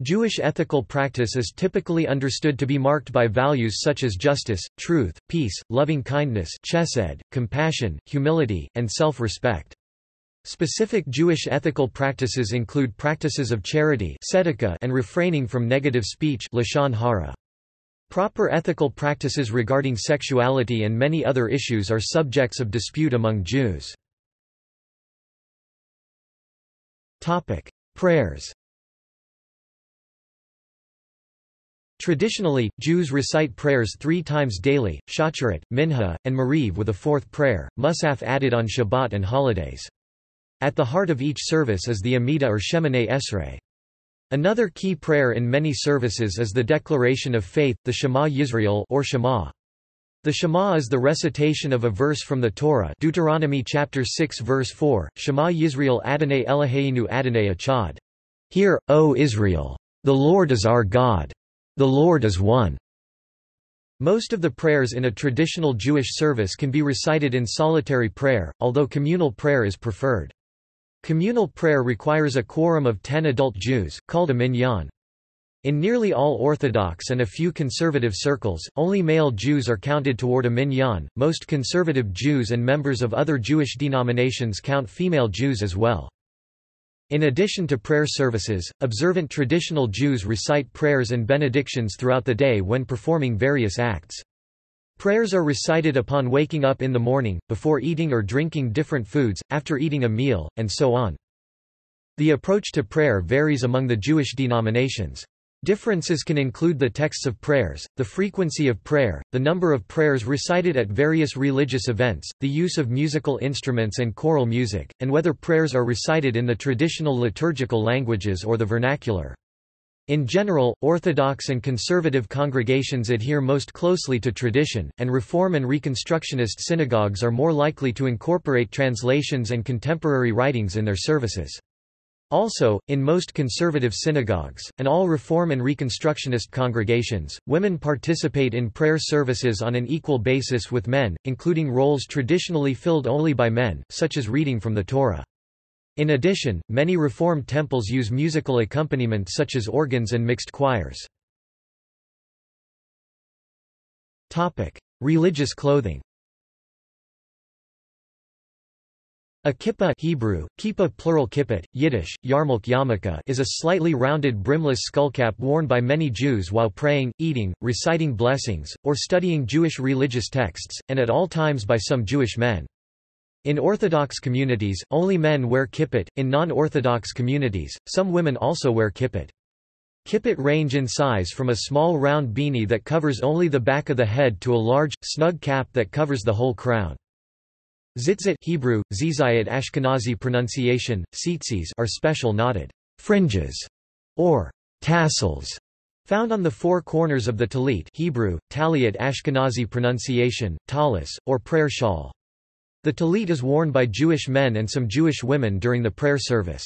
Jewish ethical practice is typically understood to be marked by values such as justice, truth, peace, loving-kindness, chesed, compassion, humility, and self-respect. Specific Jewish ethical practices include practices of charity and refraining from negative speech. Proper ethical practices regarding sexuality and many other issues are subjects of dispute among Jews. Prayers. Traditionally, Jews recite prayers 3 times daily, Shacharit, Minha, and Mariv, with a 4th prayer, Musaf, added on Shabbat and holidays. At the heart of each service is the Amidah or Shemoneh Esrei. Another key prayer in many services is the declaration of faith, the Shema Yisrael or Shema. The Shema is the recitation of a verse from the Torah, Deuteronomy chapter 6 verse 4, Shema Yisrael Adonai Eloheinu Adonai Echad. Hear, O Israel, the Lord is our God. The Lord is one. Most of the prayers in a traditional Jewish service can be recited in solitary prayer, although communal prayer is preferred. Communal prayer requires a quorum of 10 adult Jews, called a minyan. In nearly all Orthodox and a few conservative circles, only male Jews are counted toward a minyan. Most conservative Jews and members of other Jewish denominations count female Jews as well. In addition to prayer services, observant traditional Jews recite prayers and benedictions throughout the day when performing various acts. Prayers are recited upon waking up in the morning, before eating or drinking different foods, after eating a meal, and so on. The approach to prayer varies among the Jewish denominations. Differences can include the texts of prayers, the frequency of prayer, the number of prayers recited at various religious events, the use of musical instruments and choral music, and whether prayers are recited in the traditional liturgical languages or the vernacular. In general, Orthodox and conservative congregations adhere most closely to tradition, and Reform and Reconstructionist synagogues are more likely to incorporate translations and contemporary writings in their services. Also, in most conservative synagogues, and all Reform and Reconstructionist congregations, women participate in prayer services on an equal basis with men, including roles traditionally filled only by men, such as reading from the Torah. In addition, many Reform temples use musical accompaniment such as organs and mixed choirs. Religious clothing. A kippah, Hebrew, kippah plural kippot, Yiddish, yarmulke yarmulke, is a slightly rounded brimless skullcap worn by many Jews while praying, eating, reciting blessings, or studying Jewish religious texts, and at all times by some Jewish men. In Orthodox communities, only men wear kippot. In non-Orthodox communities, some women also wear kippot. Kippot range in size from a small round beanie that covers only the back of the head to a large, snug cap that covers the whole crown. Tzitzit Hebrew, zizayit Ashkenazi pronunciation, tzitzis are special knotted fringes or tassels found on the four corners of the tallit Hebrew, taliyat Ashkenazi pronunciation, talis, or prayer shawl. The tallit is worn by Jewish men and some Jewish women during the prayer service.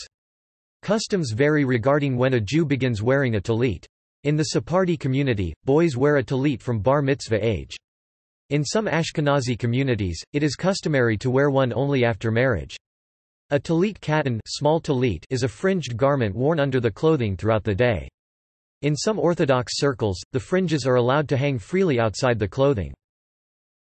Customs vary regarding when a Jew begins wearing a tallit. In the Sephardi community, boys wear a tallit from bar mitzvah age. In some Ashkenazi communities, it is customary to wear one only after marriage. A tallit katan, small tallit, is a fringed garment worn under the clothing throughout the day. In some Orthodox circles, the fringes are allowed to hang freely outside the clothing.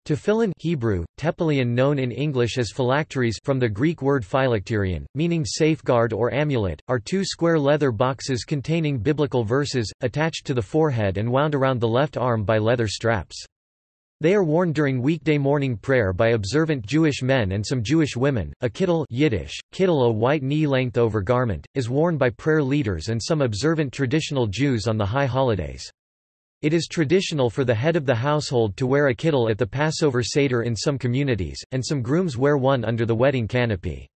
Tefillin Hebrew, tepillion, known in English as phylacteries from the Greek word phylacterion, meaning safeguard or amulet, are two square leather boxes containing biblical verses, attached to the forehead and wound around the left arm by leather straps. They are worn during weekday morning prayer by observant Jewish men and some Jewish women. A kittel Yiddish, kittel, a white knee-length overgarment, is worn by prayer leaders and some observant traditional Jews on the high holidays. It is traditional for the head of the household to wear a kittel at the Passover Seder in some communities, and some grooms wear one under the wedding canopy.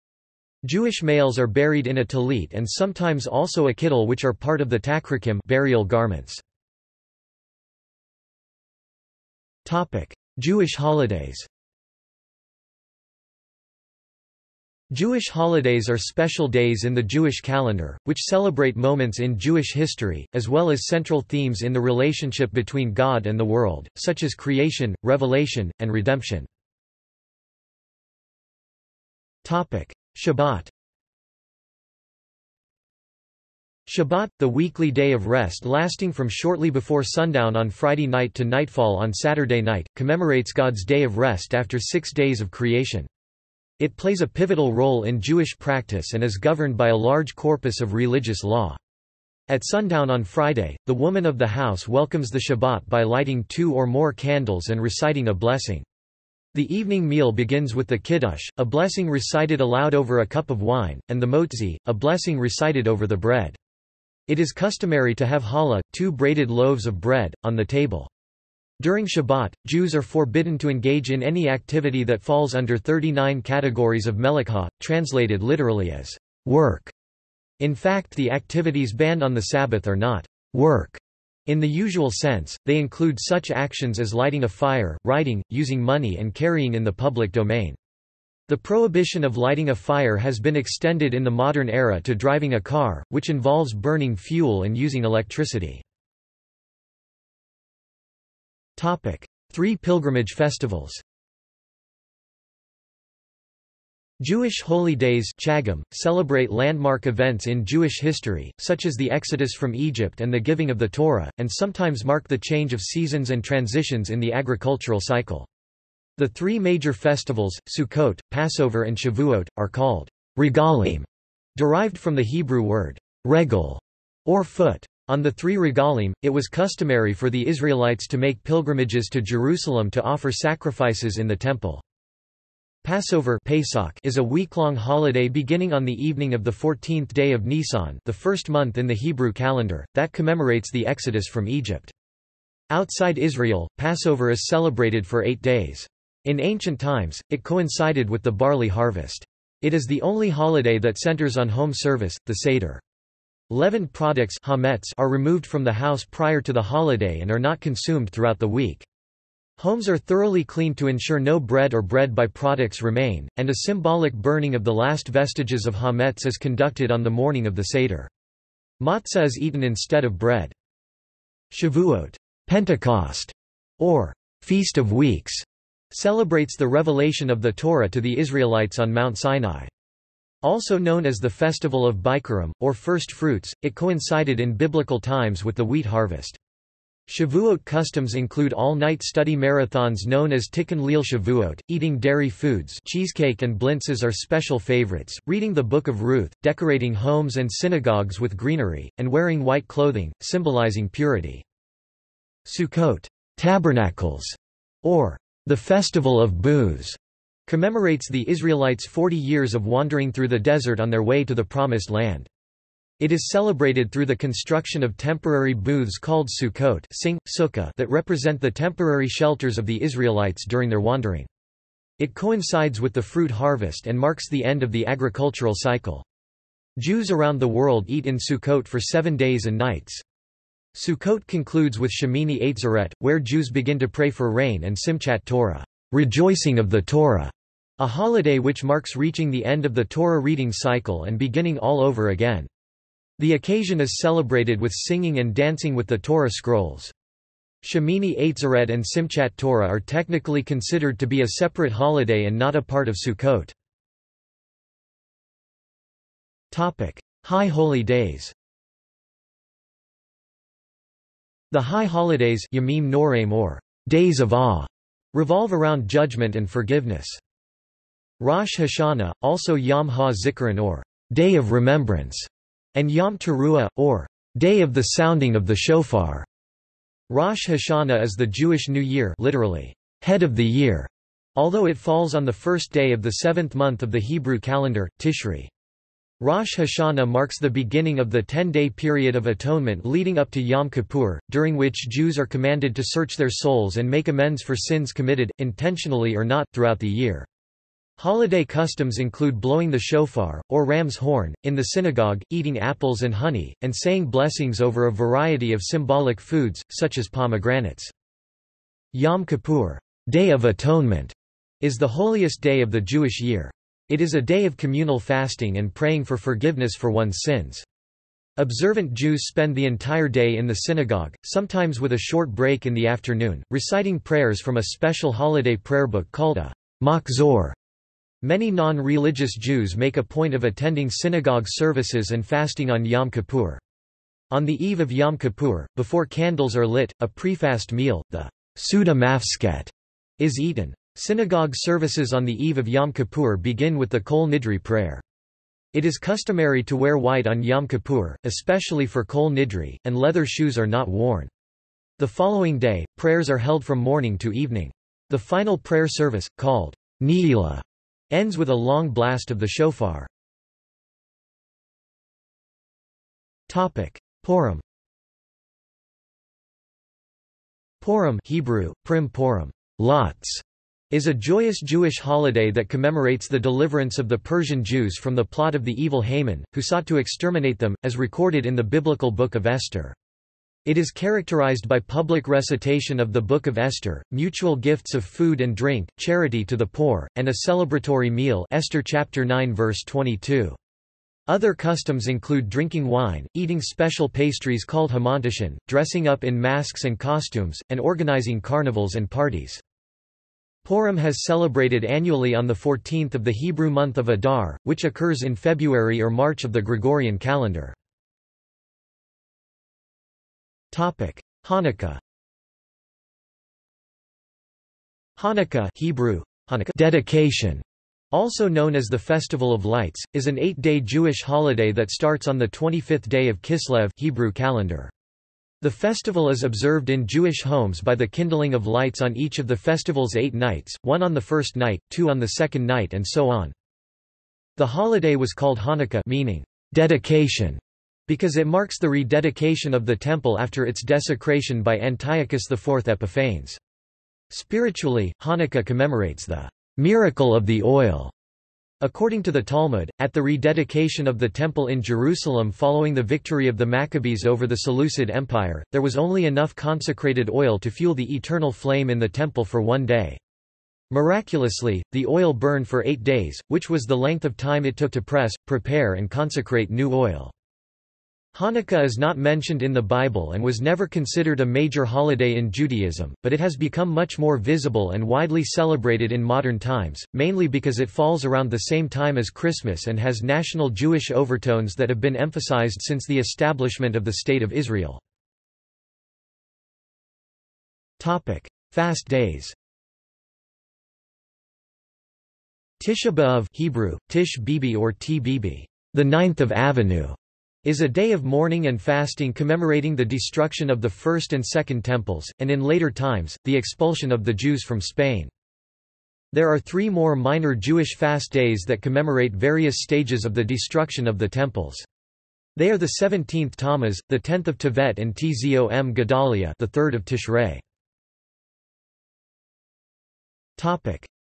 Jewish males are buried in a tallit and sometimes also a kittel, which are part of the tachrikim burial garments. Jewish holidays. Jewish holidays are special days in the Jewish calendar, which celebrate moments in Jewish history, as well as central themes in the relationship between God and the world, such as creation, revelation, and redemption. Shabbat. Shabbat, the weekly day of rest lasting from shortly before sundown on Friday night to nightfall on Saturday night, commemorates God's day of rest after 6 days of creation. It plays a pivotal role in Jewish practice and is governed by a large corpus of religious law. At sundown on Friday, the woman of the house welcomes the Shabbat by lighting 2 or more candles and reciting a blessing. The evening meal begins with the Kiddush, a blessing recited aloud over a cup of wine, and the Motzi, a blessing recited over the bread. It is customary to have challah, 2 braided loaves of bread, on the table. During Shabbat, Jews are forbidden to engage in any activity that falls under 39 categories of melakha, translated literally as work. In fact, the activities banned on the Sabbath are not work In the usual sense, they include such actions as lighting a fire, writing, using money and carrying in the public domain. The prohibition of lighting a fire has been extended in the modern era to driving a car, which involves burning fuel and using electricity. Three pilgrimage festivals. Jewish holy days Chagim celebrate landmark events in Jewish history, such as the Exodus from Egypt and the giving of the Torah, and sometimes mark the change of seasons and transitions in the agricultural cycle. The three major festivals, Sukkot, Passover and Shavuot, are called regalim, derived from the Hebrew word regal, or foot. On the three regalim, it was customary for the Israelites to make pilgrimages to Jerusalem to offer sacrifices in the temple. Passover Pesach is a week-long holiday beginning on the evening of the 14th day of Nisan, the first month in the Hebrew calendar, that commemorates the Exodus from Egypt. Outside Israel, Passover is celebrated for 8 days. In ancient times, it coincided with the barley harvest. It is the only holiday that centers on home service, the Seder. Leavened products hametz are removed from the house prior to the holiday and are not consumed throughout the week. Homes are thoroughly cleaned to ensure no bread or bread by-products remain, and a symbolic burning of the last vestiges of hametz is conducted on the morning of the Seder. Matzah is eaten instead of bread. Shavuot, Pentecost, or Feast of Weeks, celebrates the revelation of the Torah to the Israelites on Mount Sinai. Also known as the Festival of Bikurim, or First Fruits, it coincided in biblical times with the wheat harvest. Shavuot customs include all-night study marathons known as Tikkun Leil Shavuot, eating dairy foods, cheesecake and blintzes are special favorites, reading the Book of Ruth, decorating homes and synagogues with greenery, and wearing white clothing, symbolizing purity. Sukkot, Tabernacles, or the Festival of Booths, commemorates the Israelites' 40 years of wandering through the desert on their way to the Promised Land. It is celebrated through the construction of temporary booths called sukkot that represent the temporary shelters of the Israelites during their wandering. It coincides with the fruit harvest and marks the end of the agricultural cycle. Jews around the world eat in Sukkot for 7 days and nights. Sukkot concludes with Shemini Atzeret, where Jews begin to pray for rain and Simchat Torah, rejoicing of the Torah, a holiday which marks reaching the end of the Torah reading cycle and beginning all over again. The occasion is celebrated with singing and dancing with the Torah scrolls. Shemini Atzeret and Simchat Torah are technically considered to be a separate holiday and not a part of Sukkot. High Holy Days. The High Holidays, Yamim Noraim or Days of Awe, revolve around judgment and forgiveness. Rosh Hashanah, also Yom HaZikaron or Day of Remembrance, and Yom Teruah, or Day of the Sounding of the Shofar. Rosh Hashanah is the Jewish New Year, literally, head of the year, although it falls on the first day of the 7th month of the Hebrew calendar, Tishri. Rosh Hashanah marks the beginning of the 10-day period of atonement leading up to Yom Kippur, during which Jews are commanded to search their souls and make amends for sins committed, intentionally or not, throughout the year. Holiday customs include blowing the shofar, or ram's horn, in the synagogue, eating apples and honey, and saying blessings over a variety of symbolic foods, such as pomegranates. Yom Kippur, Day of Atonement, is the holiest day of the Jewish year. It is a day of communal fasting and praying for forgiveness for one's sins. Observant Jews spend the entire day in the synagogue, sometimes with a short break in the afternoon, reciting prayers from a special holiday prayer book called a machzor. Many non-religious Jews make a point of attending synagogue services and fasting on Yom Kippur. On the eve of Yom Kippur, before candles are lit, a pre-fast meal, the Suda Mafsket, is eaten. Synagogue services on the eve of Yom Kippur begin with the Kol Nidri prayer. It is customary to wear white on Yom Kippur, especially for Kol Nidri, and leather shoes are not worn. The following day, prayers are held from morning to evening. The final prayer service, called Ne'ilah, ends with a long blast of the shofar. Purim. Purim, Hebrew, Prim Purim, Lots, is a joyous Jewish holiday that commemorates the deliverance of the Persian Jews from the plot of the evil Haman, who sought to exterminate them, as recorded in the biblical book of Esther. It is characterized by public recitation of the Book of Esther, mutual gifts of food and drink, charity to the poor, and a celebratory meal Esther chapter 9 verse 22. Other customs include drinking wine, eating special pastries called hamantashen, dressing up in masks and costumes, and organizing carnivals and parties. Purim has celebrated annually on the 14th of the Hebrew month of Adar, which occurs in February or March of the Gregorian calendar. Hanukkah. Hanukkah, Hebrew, Hanukkah dedication, also known as the Festival of Lights, is an 8-day Jewish holiday that starts on the 25th day of Kislev Hebrew calendar. The festival is observed in Jewish homes by the kindling of lights on each of the festival's 8 nights, one on the first night, 2 on the second night and so on. The holiday was called Hanukkah, meaning dedication, because it marks the rededication of the temple after its desecration by Antiochus IV Epiphanes. Spiritually, Hanukkah commemorates the miracle of the oil. According to the Talmud, at the rededication of the temple in Jerusalem following the victory of the Maccabees over the Seleucid Empire, there was only enough consecrated oil to fuel the eternal flame in the temple for one day. Miraculously, the oil burned for 8 days, which was the length of time it took to press, prepare and consecrate new oil. Hanukkah is not mentioned in the Bible and was never considered a major holiday in Judaism, but it has become much more visible and widely celebrated in modern times, mainly because it falls around the same time as Christmas and has national Jewish overtones that have been emphasized since the establishment of the State of Israel. Topic: Fast days. Tisha B'av, Hebrew Tish Bibi or T-Bibi, the 9th of Avenue, is a day of mourning and fasting commemorating the destruction of the First and Second Temples, and in later times, the expulsion of the Jews from Spain. There are 3 more minor Jewish fast days that commemorate various stages of the destruction of the temples. They are the 17th Tammuz, the 10th of Tevet and Tzom Gedalia, the 3rd of Tishrei.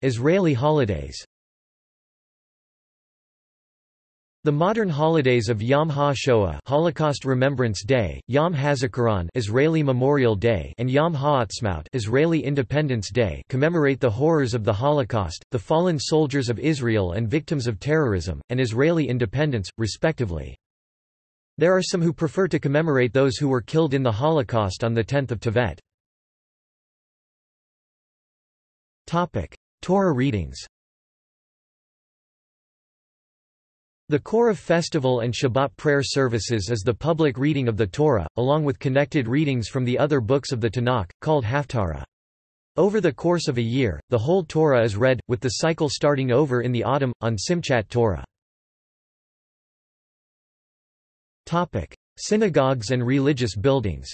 Israeli holidays. The modern holidays of Yom HaShoah, Holocaust Remembrance Day, Yom HaZikaron, Israeli Memorial Day, and Yom HaAtzmaut, Israeli Independence Day, commemorate the horrors of the Holocaust, the fallen soldiers of Israel and victims of terrorism, and Israeli independence, respectively. There are some who prefer to commemorate those who were killed in the Holocaust on the 10th of Tevet. Topic: Torah readings. The Korov Festival and Shabbat prayer services is the public reading of the Torah, along with connected readings from the other books of the Tanakh, called Haftarah. Over the course of a year, the whole Torah is read, with the cycle starting over in the autumn, on Simchat Torah. Synagogues and religious buildings.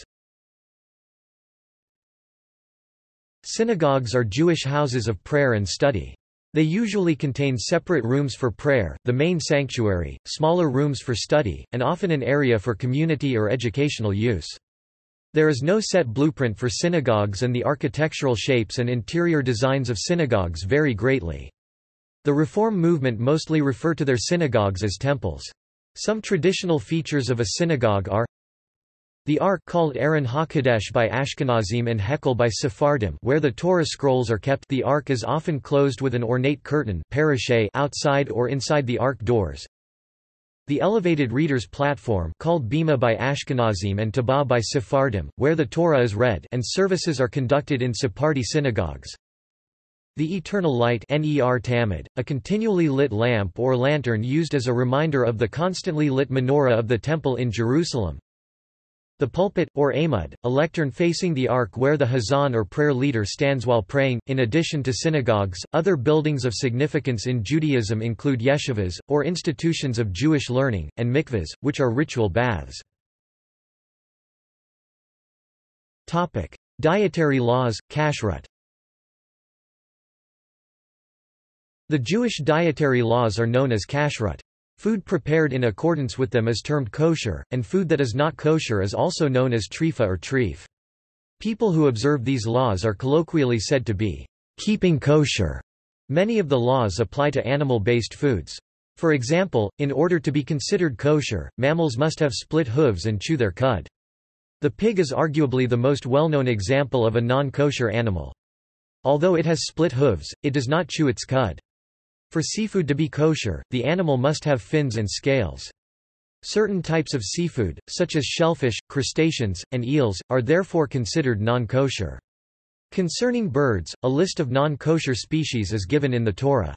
Synagogues are Jewish houses of prayer and study. They usually contain separate rooms for prayer, the main sanctuary, smaller rooms for study, and often an area for community or educational use. There is no set blueprint for synagogues, and the architectural shapes and interior designs of synagogues vary greatly. The Reform movement mostly refer to their synagogues as temples. Some traditional features of a synagogue are the Ark, called Aron HaKodesh by Ashkenazim and Hekel by Sephardim, where the Torah scrolls are kept. The Ark is often closed with an ornate curtain outside or inside the Ark doors. The elevated reader's platform, called Bima by Ashkenazim and Tabah by Sephardim, where the Torah is read and services are conducted in Sephardi synagogues. The eternal light, Ner Tamid, a continually lit lamp or lantern used as a reminder of the constantly lit menorah of the temple in Jerusalem. The pulpit, or amud, a lectern facing the ark where the hazan or prayer leader stands while praying. In addition to synagogues, other buildings of significance in Judaism include yeshivas, or institutions of Jewish learning, and mikvahs, which are ritual baths. Dietary laws, kashrut. The Jewish dietary laws are known as kashrut. Food prepared in accordance with them is termed kosher, and food that is not kosher is also known as trifa or treif. People who observe these laws are colloquially said to be keeping kosher. Many of the laws apply to animal-based foods. For example, in order to be considered kosher, mammals must have split hooves and chew their cud. The pig is arguably the most well-known example of a non-kosher animal. Although it has split hooves, it does not chew its cud. For seafood to be kosher, the animal must have fins and scales. Certain types of seafood, such as shellfish, crustaceans, and eels, are therefore considered non-kosher. Concerning birds, a list of non-kosher species is given in the Torah.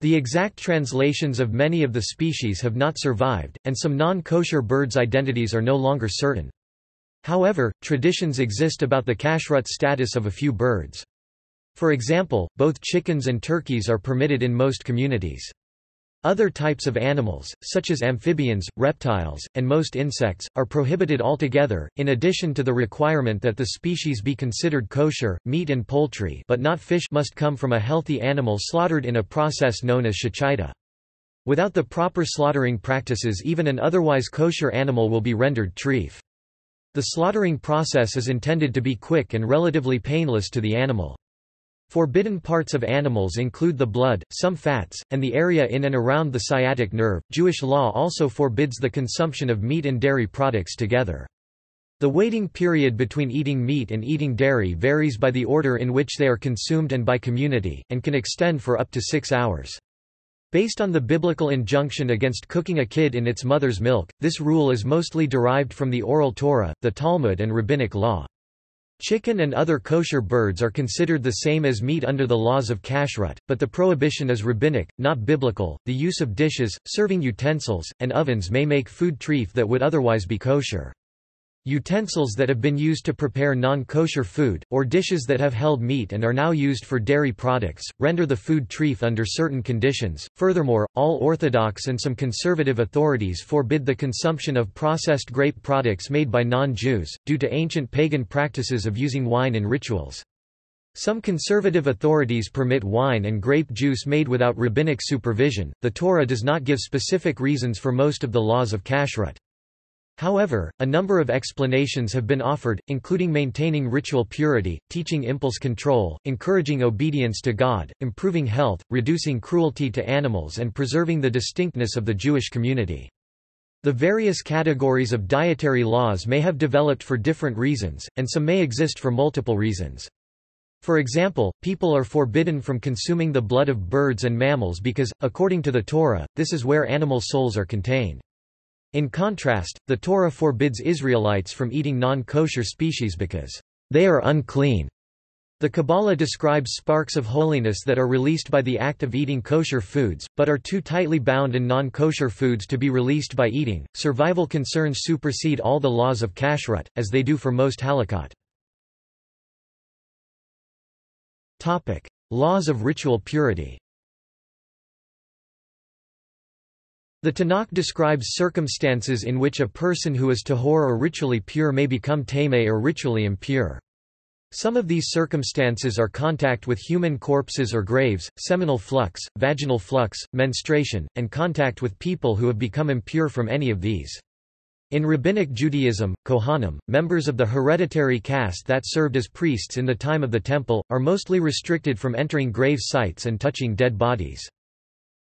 The exact translations of many of the species have not survived, and some non-kosher birds' identities are no longer certain. However, traditions exist about the kashrut status of a few birds. For example, both chickens and turkeys are permitted in most communities. Other types of animals, such as amphibians, reptiles, and most insects, are prohibited altogether, in addition to the requirement that the species be considered kosher. Meat and poultry, but not fish, must come from a healthy animal slaughtered in a process known as shechita. Without the proper slaughtering practices, even an otherwise kosher animal will be rendered treif. The slaughtering process is intended to be quick and relatively painless to the animal. Forbidden parts of animals include the blood, some fats, and the area in and around the sciatic nerve. Jewish law also forbids the consumption of meat and dairy products together. The waiting period between eating meat and eating dairy varies by the order in which they are consumed and by community, and can extend for up to 6 hours. Based on the biblical injunction against cooking a kid in its mother's milk, this rule is mostly derived from the Oral Torah, the Talmud, and rabbinic law. Chicken and other kosher birds are considered the same as meat under the laws of kashrut, but the prohibition is rabbinic, not biblical. The use of dishes, serving utensils, and ovens may make food treif that would otherwise be kosher. Utensils that have been used to prepare non-kosher food, or dishes that have held meat and are now used for dairy products, render the food treif under certain conditions. Furthermore, all Orthodox and some conservative authorities forbid the consumption of processed grape products made by non-Jews, due to ancient pagan practices of using wine in rituals. Some conservative authorities permit wine and grape juice made without rabbinic supervision. The Torah does not give specific reasons for most of the laws of kashrut. However, a number of explanations have been offered, including maintaining ritual purity, teaching impulse control, encouraging obedience to God, improving health, reducing cruelty to animals, and preserving the distinctness of the Jewish community. The various categories of dietary laws may have developed for different reasons, and some may exist for multiple reasons. For example, people are forbidden from consuming the blood of birds and mammals because, according to the Torah, this is where animal souls are contained. In contrast, the Torah forbids Israelites from eating non-kosher species because they are unclean. The Kabbalah describes sparks of holiness that are released by the act of eating kosher foods, but are too tightly bound in non-kosher foods to be released by eating. Survival concerns supersede all the laws of kashrut, as they do for most halakot. Topic: Laws of ritual purity. The Tanakh describes circumstances in which a person who is tahor or ritually pure may become tameh or ritually impure. Some of these circumstances are contact with human corpses or graves, seminal flux, vaginal flux, menstruation, and contact with people who have become impure from any of these. In Rabbinic Judaism, Kohanim, members of the hereditary caste that served as priests in the time of the Temple, are mostly restricted from entering grave sites and touching dead bodies.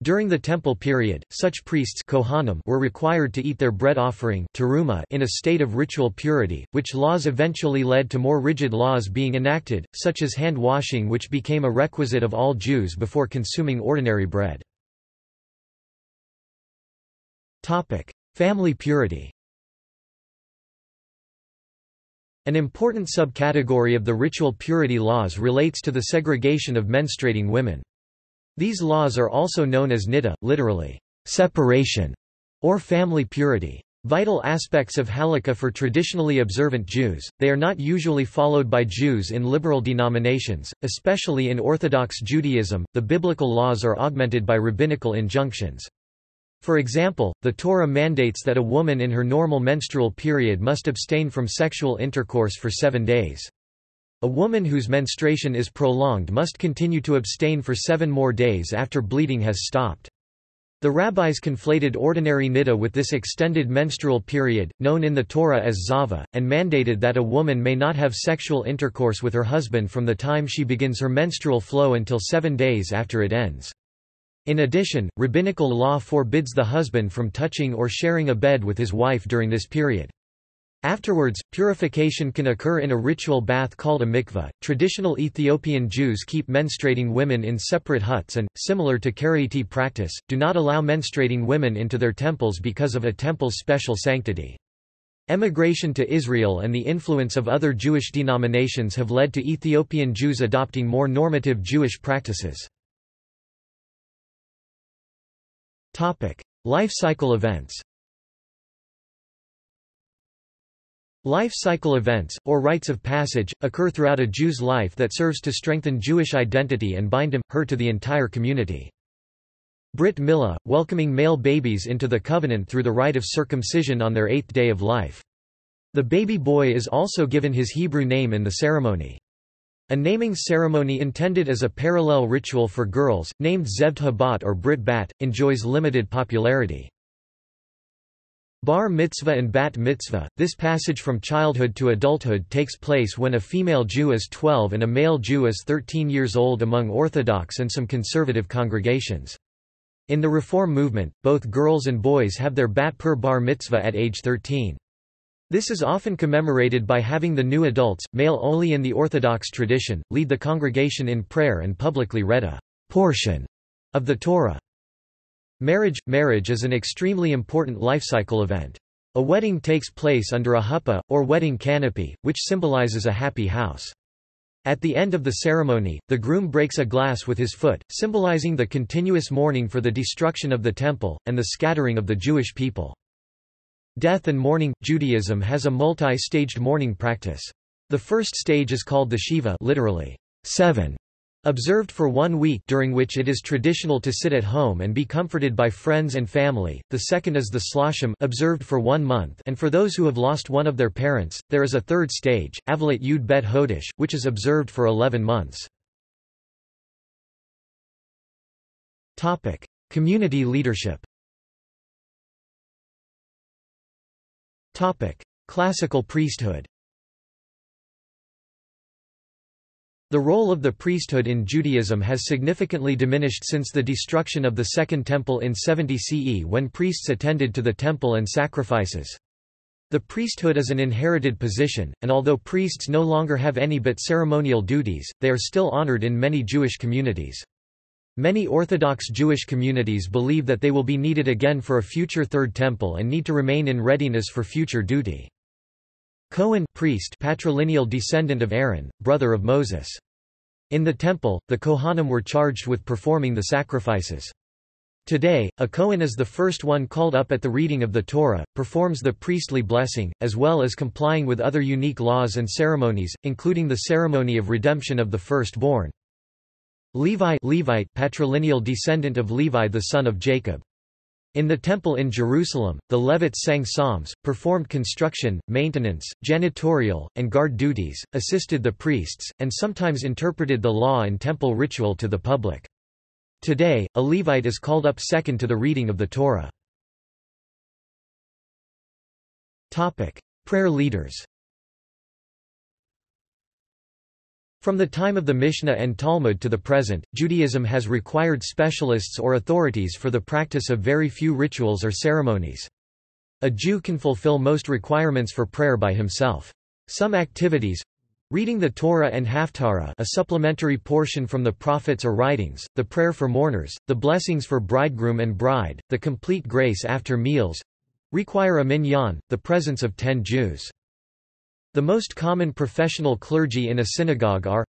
During the Temple period, such priests kohanim were required to eat their bread offering teruma in a state of ritual purity, which laws eventually led to more rigid laws being enacted, such as hand washing, which became a requisite of all Jews before consuming ordinary bread. Family purity. An important subcategory of the ritual purity laws relates to the segregation of menstruating women. These laws are also known as niddah, literally, separation, or family purity. Vital aspects of halakha for traditionally observant Jews, they are not usually followed by Jews in liberal denominations, especially in Orthodox Judaism. The biblical laws are augmented by rabbinical injunctions. For example, the Torah mandates that a woman in her normal menstrual period must abstain from sexual intercourse for 7 days. A woman whose menstruation is prolonged must continue to abstain for 7 more days after bleeding has stopped. The rabbis conflated ordinary niddah with this extended menstrual period, known in the Torah as zava, and mandated that a woman may not have sexual intercourse with her husband from the time she begins her menstrual flow until 7 days after it ends. In addition, rabbinical law forbids the husband from touching or sharing a bed with his wife during this period. Afterwards, purification can occur in a ritual bath called a mikveh. Traditional Ethiopian Jews keep menstruating women in separate huts and, similar to Karaite practice, do not allow menstruating women into their temples because of a temple's special sanctity. Emigration to Israel and the influence of other Jewish denominations have led to Ethiopian Jews adopting more normative Jewish practices. Life cycle events. Life cycle events, or rites of passage, occur throughout a Jew's life that serves to strengthen Jewish identity and bind him/her to the entire community. Brit Milah, welcoming male babies into the covenant through the rite of circumcision on their 8th day of life. The baby boy is also given his Hebrew name in the ceremony. A naming ceremony intended as a parallel ritual for girls, named Zevd Habat or Brit Bat, enjoys limited popularity. Bar mitzvah and bat mitzvah. This passage from childhood to adulthood takes place when a female Jew is 12 and a male Jew is 13 years old among Orthodox and some conservative congregations. In the Reform movement, both girls and boys have their bat per bar mitzvah at age 13. This is often commemorated by having the new adults, male only in the Orthodox tradition, lead the congregation in prayer and publicly read a portion of the Torah. Marriage. Marriage is an extremely important lifecycle event. A wedding takes place under a huppah, or wedding canopy, which symbolizes a happy house. At the end of the ceremony, the groom breaks a glass with his foot, symbolizing the continuous mourning for the destruction of the temple, and the scattering of the Jewish people. Death and mourning. Judaism has a multi-staged mourning practice. The first stage is called the Shiva, literally, 7. Observed for 1 week, during which it is traditional to sit at home and be comforted by friends and family. The second is the Sloshim, observed for 1 month, and for those who have lost one of their parents. There is a third stage, Avalat Yud Bet Hodesh, which is observed for 11 months. Topic: Community leadership. Topic: Classical priesthood. The role of the priesthood in Judaism has significantly diminished since the destruction of the Second Temple in 70 CE, when priests attended to the temple and sacrifices. The priesthood is an inherited position, and although priests no longer have any but ceremonial duties, they are still honored in many Jewish communities. Many Orthodox Jewish communities believe that they will be needed again for a future Third Temple and need to remain in readiness for future duty. Cohen, priest, patrilineal descendant of Aaron, brother of Moses. In the temple, the Kohanim were charged with performing the sacrifices. Today, a Kohen is the first one called up at the reading of the Torah, performs the priestly blessing, as well as complying with other unique laws and ceremonies, including the ceremony of redemption of the firstborn. Levi, Levite, patrilineal descendant of Levi the son of Jacob. In the temple in Jerusalem, the Levites sang psalms, performed construction, maintenance, janitorial, and guard duties, assisted the priests, and sometimes interpreted the law and temple ritual to the public. Today, a Levite is called up second to the reading of the Torah. Topic: Prayer leaders. From the time of the Mishnah and Talmud to the present, Judaism has required specialists or authorities for the practice of very few rituals or ceremonies. A Jew can fulfill most requirements for prayer by himself. Some activities—reading the Torah and Haftarah, a supplementary portion from the prophets or writings, the prayer for mourners, the blessings for bridegroom and bride, the complete grace after meals—require a minyan, the presence of 10 Jews. The most common professional clergy in a synagogue are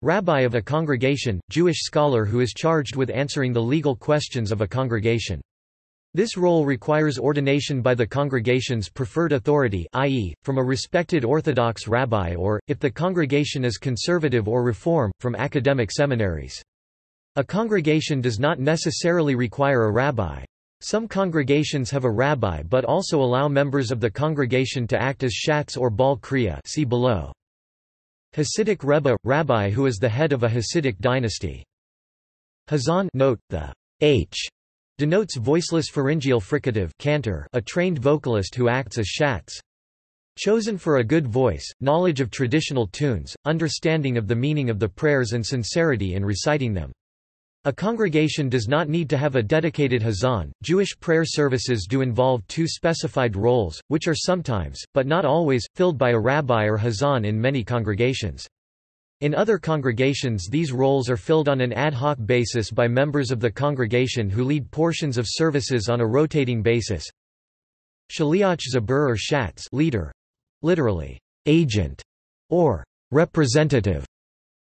rabbi of a congregation, Jewish scholar who is charged with answering the legal questions of a congregation. This role requires ordination by the congregation's preferred authority, i.e., from a respected Orthodox rabbi or, if the congregation is conservative or reform, from academic seminaries. A congregation does not necessarily require a rabbi. Some congregations have a rabbi but also allow members of the congregation to act as shatz or bal kriya, see below. Hasidic rebbe, rabbi who is the head of a Hasidic dynasty. Hazan, note, the H denotes voiceless pharyngeal fricative, cantor, a trained vocalist who acts as shatz. Chosen for a good voice, knowledge of traditional tunes, understanding of the meaning of the prayers and sincerity in reciting them. A congregation does not need to have a dedicated hazan. Jewish prayer services do involve two specified roles, which are sometimes, but not always, filled by a rabbi or hazan in many congregations. In other congregations these roles are filled on an ad hoc basis by members of the congregation who lead portions of services on a rotating basis. Shaliach Zabur or Shatz, leader, literally, agent, or representative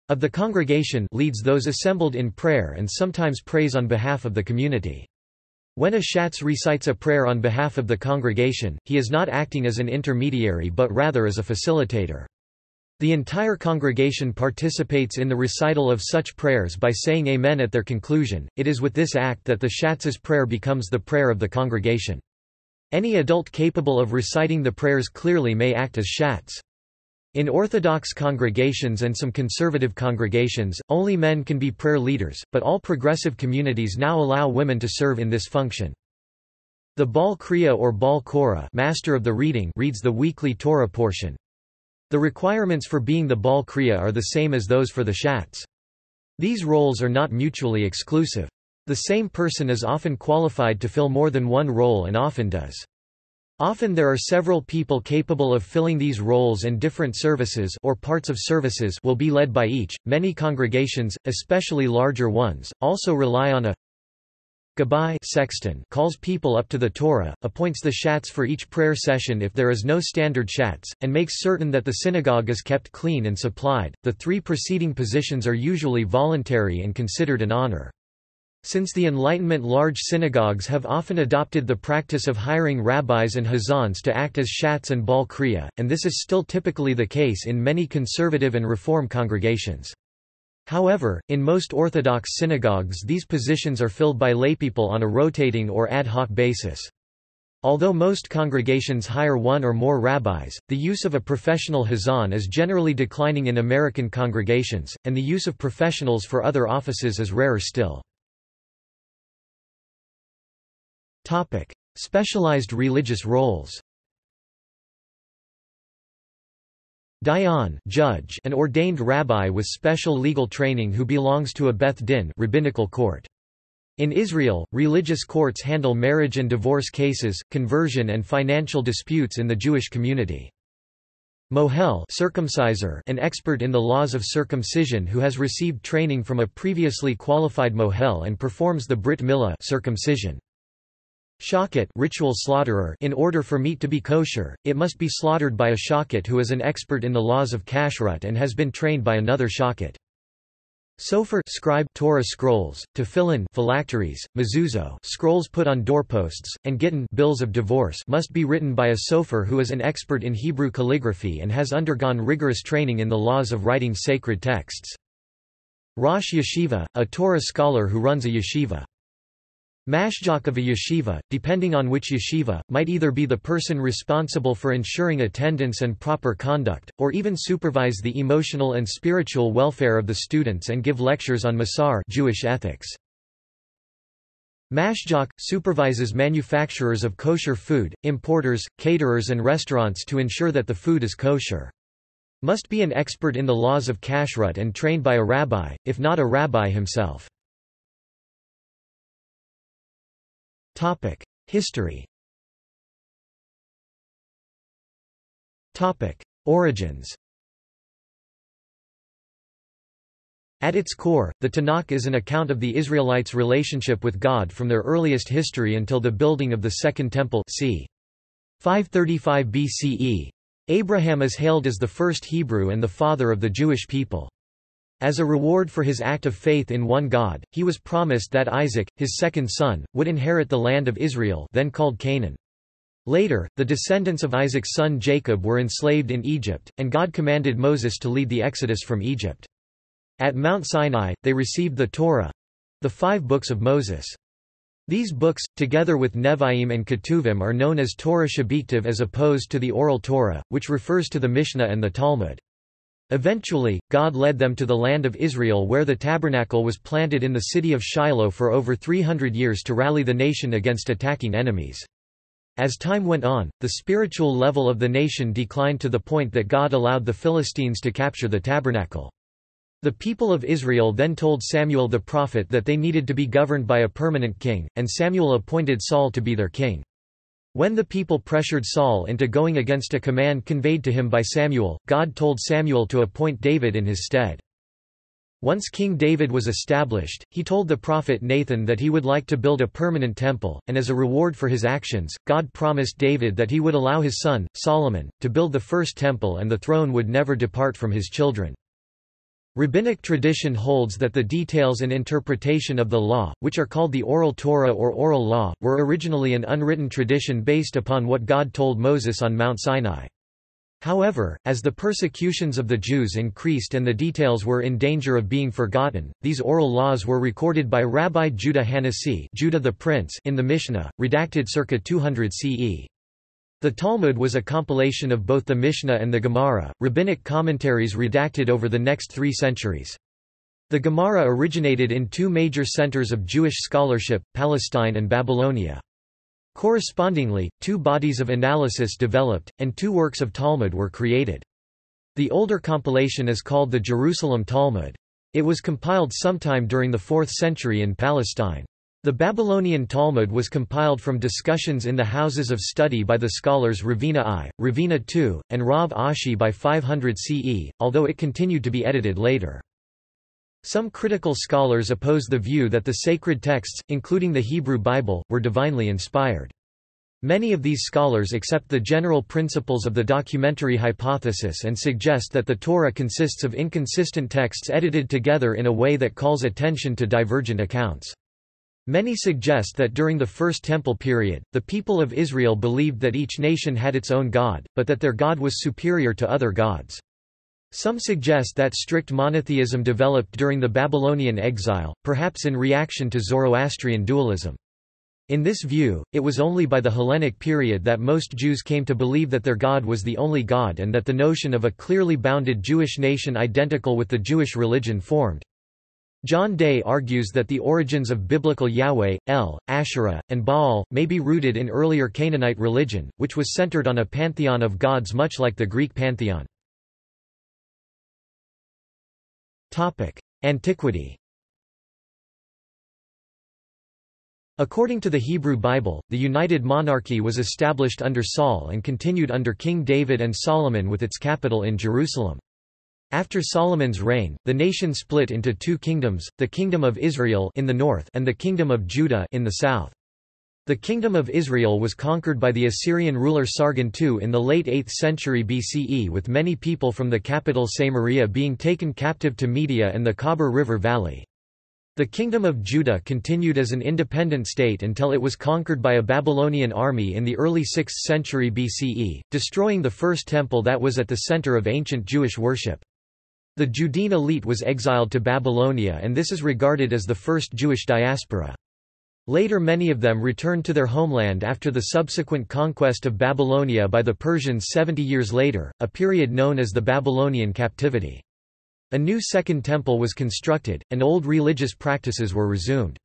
of the congregation, leads those assembled in prayer and sometimes prays on behalf of the community. When a Shatz recites a prayer on behalf of the congregation, he is not acting as an intermediary but rather as a facilitator. The entire congregation participates in the recital of such prayers by saying Amen at their conclusion. It is with this act that the Shatz's prayer becomes the prayer of the congregation. Any adult capable of reciting the prayers clearly may act as Shatz. In Orthodox congregations and some conservative congregations, only men can be prayer leaders, but all progressive communities now allow women to serve in this function. The Baal Kriya or Baal Korah, master of the reading, reads the weekly Torah portion. The requirements for being the Baal Kriya are the same as those for the Shatz. These roles are not mutually exclusive. The same person is often qualified to fill more than one role and often does. Often there are several people capable of filling these roles, and different services or parts of services will be led by each. Many congregations, especially larger ones, also rely on a Gabbai sexton, calls people up to the Torah, appoints the Shatz for each prayer session if there is no standard Shatz, and makes certain that the synagogue is kept clean and supplied. The three preceding positions are usually voluntary and considered an honor. Since the Enlightenment, large synagogues have often adopted the practice of hiring rabbis and hazans to act as Shatz and Baal Kriya, and this is still typically the case in many conservative and reform congregations. However, in most Orthodox synagogues these positions are filled by laypeople on a rotating or ad hoc basis. Although most congregations hire one or more rabbis, the use of a professional hazan is generally declining in American congregations, and the use of professionals for other offices is rarer still. Topic: specialized religious roles. Dayan, judge, an ordained rabbi with special legal training who belongs to a Beth Din, rabbinical court. In Israel, religious courts handle marriage and divorce cases, conversion and financial disputes in the Jewish community. Mohel, circumciser, an expert in the laws of circumcision who has received training from a previously qualified mohel and performs the brit milah, circumcision. Shakat, ritual slaughterer. In order for meat to be kosher, it must be slaughtered by a shakat who is an expert in the laws of kashrut and has been trained by another shakat. Sofer, scribe, Torah scrolls, tefillin, phylacteries, mezuzot, scrolls put on doorposts, and gittin, bills of divorce, must be written by a sofer who is an expert in Hebrew calligraphy and has undergone rigorous training in the laws of writing sacred texts. Rosh yeshiva, a Torah scholar who runs a yeshiva. Mashgiach of a yeshiva, depending on which yeshiva, might either be the person responsible for ensuring attendance and proper conduct, or even supervise the emotional and spiritual welfare of the students and give lectures on Masar, Jewish ethics. Mashgiach supervises manufacturers of kosher food, importers, caterers and restaurants to ensure that the food is kosher. Must be an expert in the laws of kashrut and trained by a rabbi, if not a rabbi himself. History. Origins. At its core, the Tanakh is an account of the Israelites' relationship with God from their earliest history until the building of the Second Temple, c. 535 BCE. Abraham is hailed as the first Hebrew and the father of the Jewish people. As a reward for his act of faith in one God, he was promised that Isaac, his second son, would inherit the land of Israel, then called Canaan. Later, the descendants of Isaac's son Jacob were enslaved in Egypt, and God commanded Moses to lead the exodus from Egypt. At Mount Sinai, they received the Torah—the 5 books of Moses. These books, together with Nevi'im and Ketuvim, are known as Torah Shebiktiv, as opposed to the Oral Torah, which refers to the Mishnah and the Talmud. Eventually, God led them to the land of Israel, where the tabernacle was planted in the city of Shiloh for over 300 years to rally the nation against attacking enemies. As time went on, the spiritual level of the nation declined to the point that God allowed the Philistines to capture the tabernacle. The people of Israel then told Samuel the prophet that they needed to be governed by a permanent king, and Samuel appointed Saul to be their king. When the people pressured Saul into going against a command conveyed to him by Samuel, God told Samuel to appoint David in his stead. Once King David was established, he told the prophet Nathan that he would like to build a permanent temple, and as a reward for his actions, God promised David that he would allow his son, Solomon, to build the first temple and the throne would never depart from his children. Rabbinic tradition holds that the details and interpretation of the law, which are called the Oral Torah or Oral Law, were originally an unwritten tradition based upon what God told Moses on Mount Sinai. However, as the persecutions of the Jews increased and the details were in danger of being forgotten, these oral laws were recorded by Rabbi Judah Hanasi, Judah the Prince, in the Mishnah, redacted circa 200 CE. The Talmud was a compilation of both the Mishnah and the Gemara, rabbinic commentaries redacted over the next 3 centuries. The Gemara originated in 2 major centers of Jewish scholarship, Palestine and Babylonia. Correspondingly, 2 bodies of analysis developed, and 2 works of Talmud were created. The older compilation is called the Jerusalem Talmud. It was compiled sometime during the 4th century in Palestine. The Babylonian Talmud was compiled from discussions in the houses of study by the scholars Ravina I, Ravina II, and Rav Ashi by 500 CE, although it continued to be edited later. Some critical scholars oppose the view that the sacred texts, including the Hebrew Bible, were divinely inspired. Many of these scholars accept the general principles of the documentary hypothesis and suggest that the Torah consists of inconsistent texts edited together in a way that calls attention to divergent accounts. Many suggest that during the First Temple period, the people of Israel believed that each nation had its own god, but that their god was superior to other gods. Some suggest that strict monotheism developed during the Babylonian exile, perhaps in reaction to Zoroastrian dualism. In this view, it was only by the Hellenic period that most Jews came to believe that their god was the only god and that the notion of a clearly bounded Jewish nation identical with the Jewish religion formed. John Day argues that the origins of biblical Yahweh, El, Asherah, and Baal, may be rooted in earlier Canaanite religion, which was centered on a pantheon of gods much like the Greek pantheon. Antiquity. According to the Hebrew Bible, the United Monarchy was established under Saul and continued under King David and Solomon with its capital in Jerusalem. After Solomon's reign, the nation split into 2 kingdoms, the Kingdom of Israel in the north and the Kingdom of Judah in the south. The Kingdom of Israel was conquered by the Assyrian ruler Sargon II in the late 8th century BCE, with many people from the capital Samaria being taken captive to Media and the Khabar River Valley. The Kingdom of Judah continued as an independent state until it was conquered by a Babylonian army in the early 6th century BCE, destroying the first temple that was at the center of ancient Jewish worship. The Judean elite was exiled to Babylonia, and this is regarded as the first Jewish diaspora. Later, many of them returned to their homeland after the subsequent conquest of Babylonia by the Persians 70 years later, a period known as the Babylonian captivity. A new second temple was constructed, and old religious practices were resumed.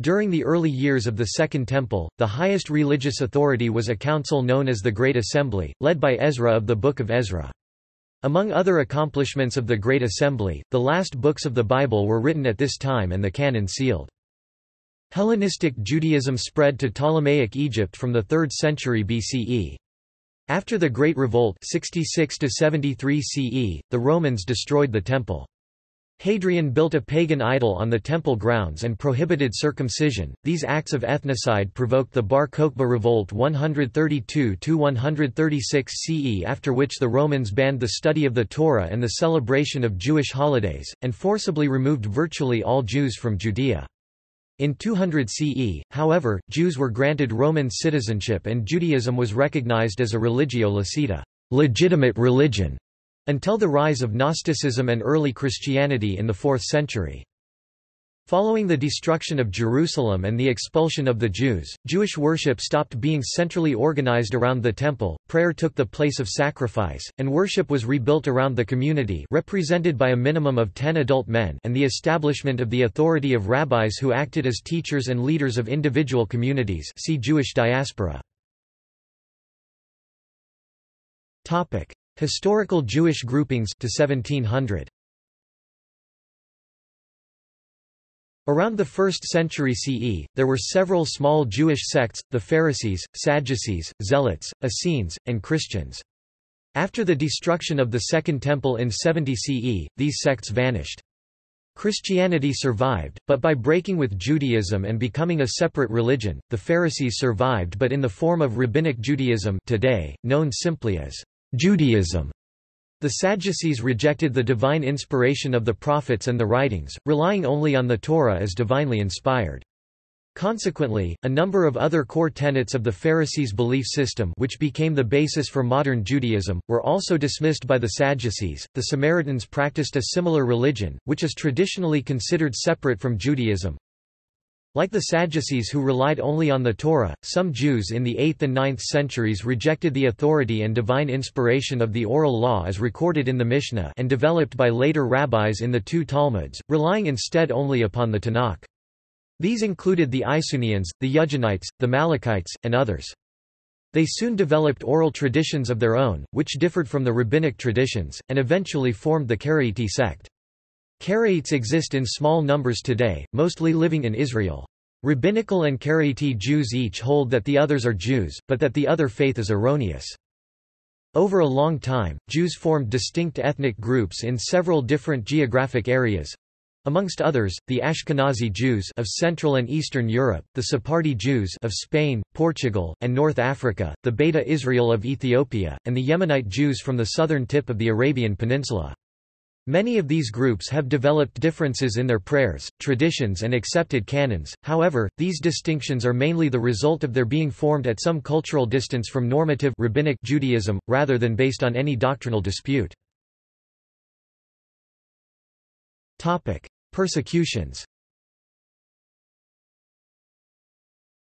During the early years of the Second Temple, the highest religious authority was a council known as the Great Assembly, led by Ezra of the Book of Ezra. Among other accomplishments of the Great Assembly, the last books of the Bible were written at this time and the canon sealed. Hellenistic Judaism spread to Ptolemaic Egypt from the 3rd century BCE. After the Great Revolt 66–73 CE, the Romans destroyed the temple. Hadrian built a pagan idol on the temple grounds and prohibited circumcision. These acts of ethnocide provoked the Bar Kokhba Revolt 132–136 CE, after which the Romans banned the study of the Torah and the celebration of Jewish holidays, and forcibly removed virtually all Jews from Judea. In 200 CE, however, Jews were granted Roman citizenship and Judaism was recognized as a religio licita, legitimate religion, until the rise of Gnosticism and early Christianity in the 4th century. Following the destruction of Jerusalem and the expulsion of the Jews, Jewish worship stopped being centrally organized around the temple, prayer took the place of sacrifice, and worship was rebuilt around the community, represented by a minimum of 10 adult men, and the establishment of the authority of rabbis who acted as teachers and leaders of individual communities. See Jewish diaspora. Historical Jewish groupings to 1700. Around the 1st century CE, there were several small Jewish sects, the Pharisees, Sadducees, Zealots, Essenes, and Christians. After the destruction of the Second Temple in 70 CE, these sects vanished. Christianity survived, but by breaking with Judaism and becoming a separate religion, the Pharisees survived but in the form of Rabbinic Judaism today, known simply as Judaism. The Sadducees rejected the divine inspiration of the prophets and the writings, relying only on the Torah as divinely inspired. Consequently, a number of other core tenets of the Pharisees' belief system, which became the basis for modern Judaism, were also dismissed by the Sadducees. The Samaritans practiced a similar religion, which is traditionally considered separate from Judaism. Like the Sadducees who relied only on the Torah, some Jews in the 8th and 9th centuries rejected the authority and divine inspiration of the oral law as recorded in the Mishnah and developed by later rabbis in the two Talmuds, relying instead only upon the Tanakh. These included the Isunians, the Yudjanites, the Malachites, and others. They soon developed oral traditions of their own, which differed from the rabbinic traditions, and eventually formed the Karaite sect. Karaites exist in small numbers today, mostly living in Israel. Rabbinical and Karaite Jews each hold that the others are Jews, but that the other faith is erroneous. Over a long time, Jews formed distinct ethnic groups in several different geographic areas. Amongst others, the Ashkenazi Jews of Central and Eastern Europe, the Sephardi Jews of Spain, Portugal, and North Africa, the Beta Israel of Ethiopia, and the Yemenite Jews from the southern tip of the Arabian Peninsula. Many of these groups have developed differences in their prayers, traditions and accepted canons. However, these distinctions are mainly the result of their being formed at some cultural distance from normative rabbinic Judaism, rather than based on any doctrinal dispute. Topic: Persecutions.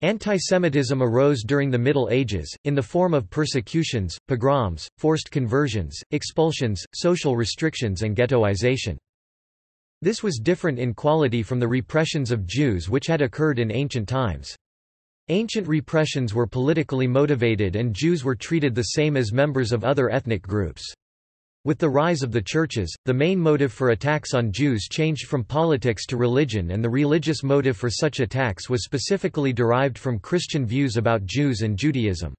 Antisemitism arose during the Middle Ages, in the form of persecutions, pogroms, forced conversions, expulsions, social restrictions and ghettoization. This was different in quality from the repressions of Jews which had occurred in ancient times. Ancient repressions were politically motivated and Jews were treated the same as members of other ethnic groups. With the rise of the churches, the main motive for attacks on Jews changed from politics to religion, and the religious motive for such attacks was specifically derived from Christian views about Jews and Judaism.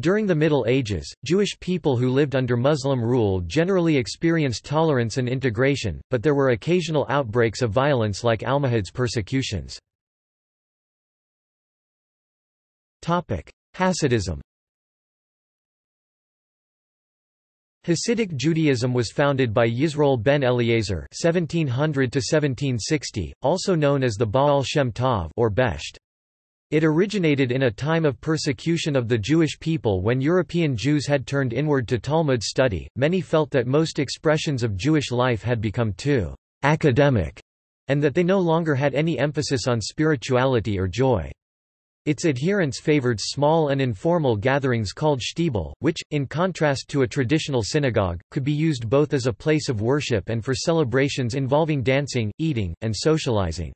During the Middle Ages, Jewish people who lived under Muslim rule generally experienced tolerance and integration, but there were occasional outbreaks of violence like Almohad's persecutions. Hasidism. Hasidic Judaism was founded by Yisroel ben Eliezer (1700–1760), also known as the Baal Shem Tov or Besht. It originated in a time of persecution of the Jewish people when European Jews had turned inward to Talmud study. Many felt that most expressions of Jewish life had become too academic, and that they no longer had any emphasis on spirituality or joy. Its adherents favored small and informal gatherings called shtibel, which, in contrast to a traditional synagogue, could be used both as a place of worship and for celebrations involving dancing, eating, and socializing.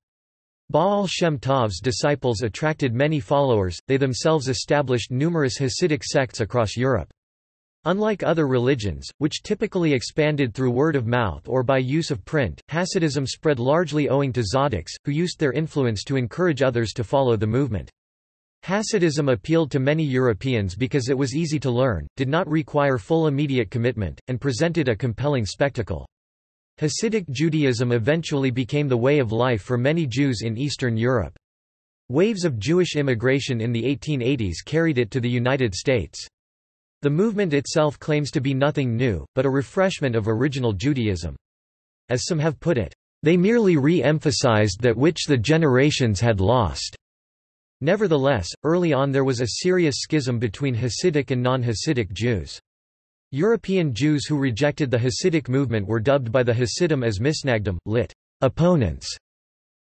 Baal Shem Tov's disciples attracted many followers. They themselves established numerous Hasidic sects across Europe. Unlike other religions, which typically expanded through word of mouth or by use of print, Hasidism spread largely owing to tzaddiks, who used their influence to encourage others to follow the movement. Hasidism appealed to many Europeans because it was easy to learn, did not require full immediate commitment, and presented a compelling spectacle. Hasidic Judaism eventually became the way of life for many Jews in Eastern Europe. Waves of Jewish immigration in the 1880s carried it to the United States. The movement itself claims to be nothing new, but a refreshment of original Judaism. As some have put it, "They merely re-emphasized that which the generations had lost." Nevertheless, early on there was a serious schism between Hasidic and non-Hasidic Jews. European Jews who rejected the Hasidic movement were dubbed by the Hasidim as misnagdim, lit. Opponents.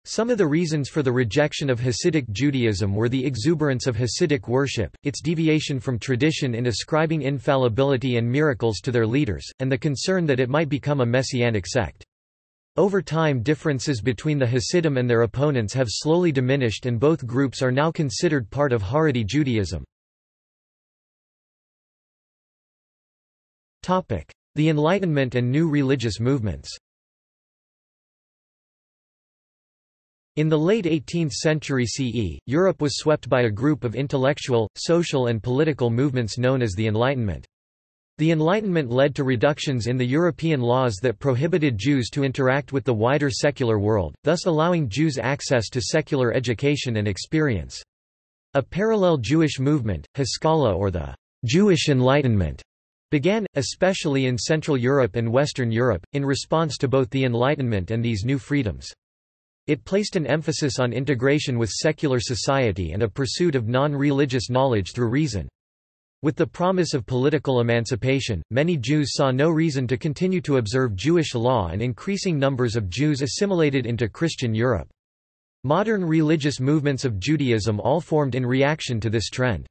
Some of the reasons for the rejection of Hasidic Judaism were the exuberance of Hasidic worship, its deviation from tradition in ascribing infallibility and miracles to their leaders, and the concern that it might become a messianic sect. Over time, differences between the Hasidim and their opponents have slowly diminished, and both groups are now considered part of Haredi Judaism. Topic: The Enlightenment and new religious movements. In the late 18th century CE, Europe was swept by a group of intellectual, social and political movements known as the Enlightenment. The Enlightenment led to reductions in the European laws that prohibited Jews to interact with the wider secular world, thus allowing Jews access to secular education and experience. A parallel Jewish movement, Haskalah or the Jewish Enlightenment, began, especially in Central Europe and Western Europe, in response to both the Enlightenment and these new freedoms. It placed an emphasis on integration with secular society and a pursuit of non-religious knowledge through reason. With the promise of political emancipation, many Jews saw no reason to continue to observe Jewish law, and increasing numbers of Jews assimilated into Christian Europe. Modern religious movements of Judaism all formed in reaction to this trend.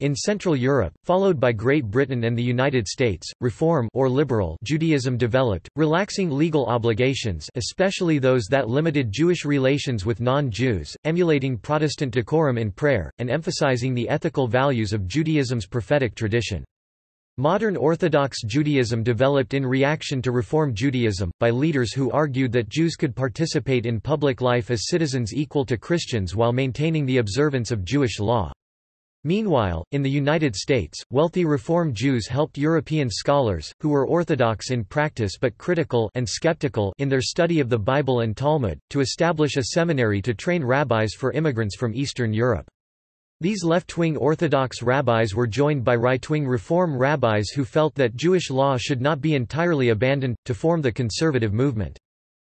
In Central Europe, followed by Great Britain and the United States, Reform or liberal Judaism developed, relaxing legal obligations, especially those that limited Jewish relations with non-Jews, emulating Protestant decorum in prayer, and emphasizing the ethical values of Judaism's prophetic tradition. Modern Orthodox Judaism developed in reaction to Reform Judaism, by leaders who argued that Jews could participate in public life as citizens equal to Christians while maintaining the observance of Jewish law. Meanwhile, in the United States, wealthy Reform Jews helped European scholars, who were orthodox in practice but critical and skeptical in their study of the Bible and Talmud, to establish a seminary to train rabbis for immigrants from Eastern Europe. These left-wing Orthodox rabbis were joined by right-wing Reform rabbis who felt that Jewish law should not be entirely abandoned, to form the conservative movement.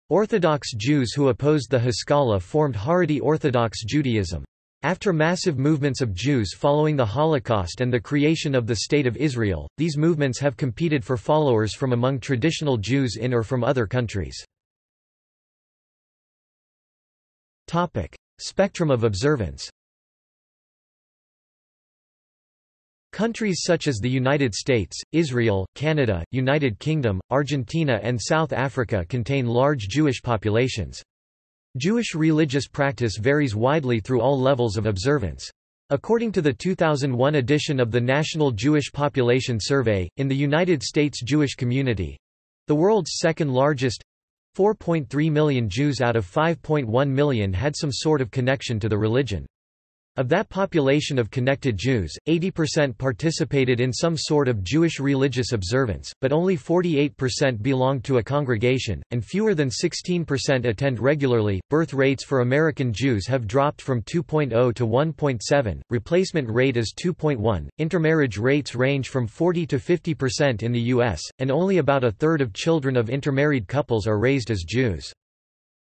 Orthodox Jews who opposed the Haskalah formed Haredi Orthodox Judaism. After massive movements of Jews following the Holocaust and the creation of the State of Israel, these movements have competed for followers from among traditional Jews in or from other countries. Spectrum of observance. Countries such as the United States, Israel, Canada, United Kingdom, Argentina and South Africa contain large Jewish populations. Jewish religious practice varies widely through all levels of observance. According to the 2001 edition of the National Jewish Population Survey, in the United States Jewish community—the world's second largest—4.3 million Jews out of 5.1 million had some sort of connection to the religion. Of that population of connected Jews, 80% participated in some sort of Jewish religious observance, but only 48% belonged to a congregation, and fewer than 16% attend regularly. Birth rates for American Jews have dropped from 2.0 to 1.7, replacement rate is 2.1, intermarriage rates range from 40 to 50% in the U.S., and only about a third of children of intermarried couples are raised as Jews.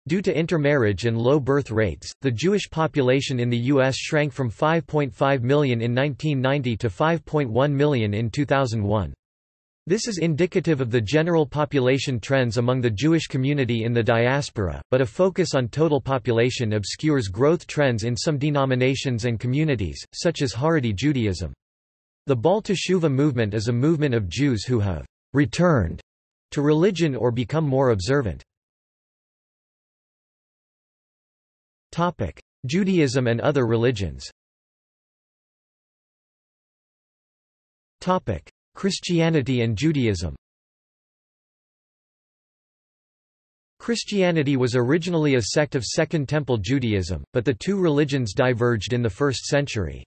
Due to intermarriage and low birth rates, the Jewish population in the U.S. shrank from 5.5 million in 1990 to 5.1 million in 2001. This is indicative of the general population trends among the Jewish community in the diaspora, but a focus on total population obscures growth trends in some denominations and communities, such as Haredi Judaism. The Baal Teshuvah movement is a movement of Jews who have returned to religion or become more observant. Judaism and other religions. Christianity and Judaism. Christianity was originally a sect of Second Temple Judaism, but the two religions diverged in the 1st century.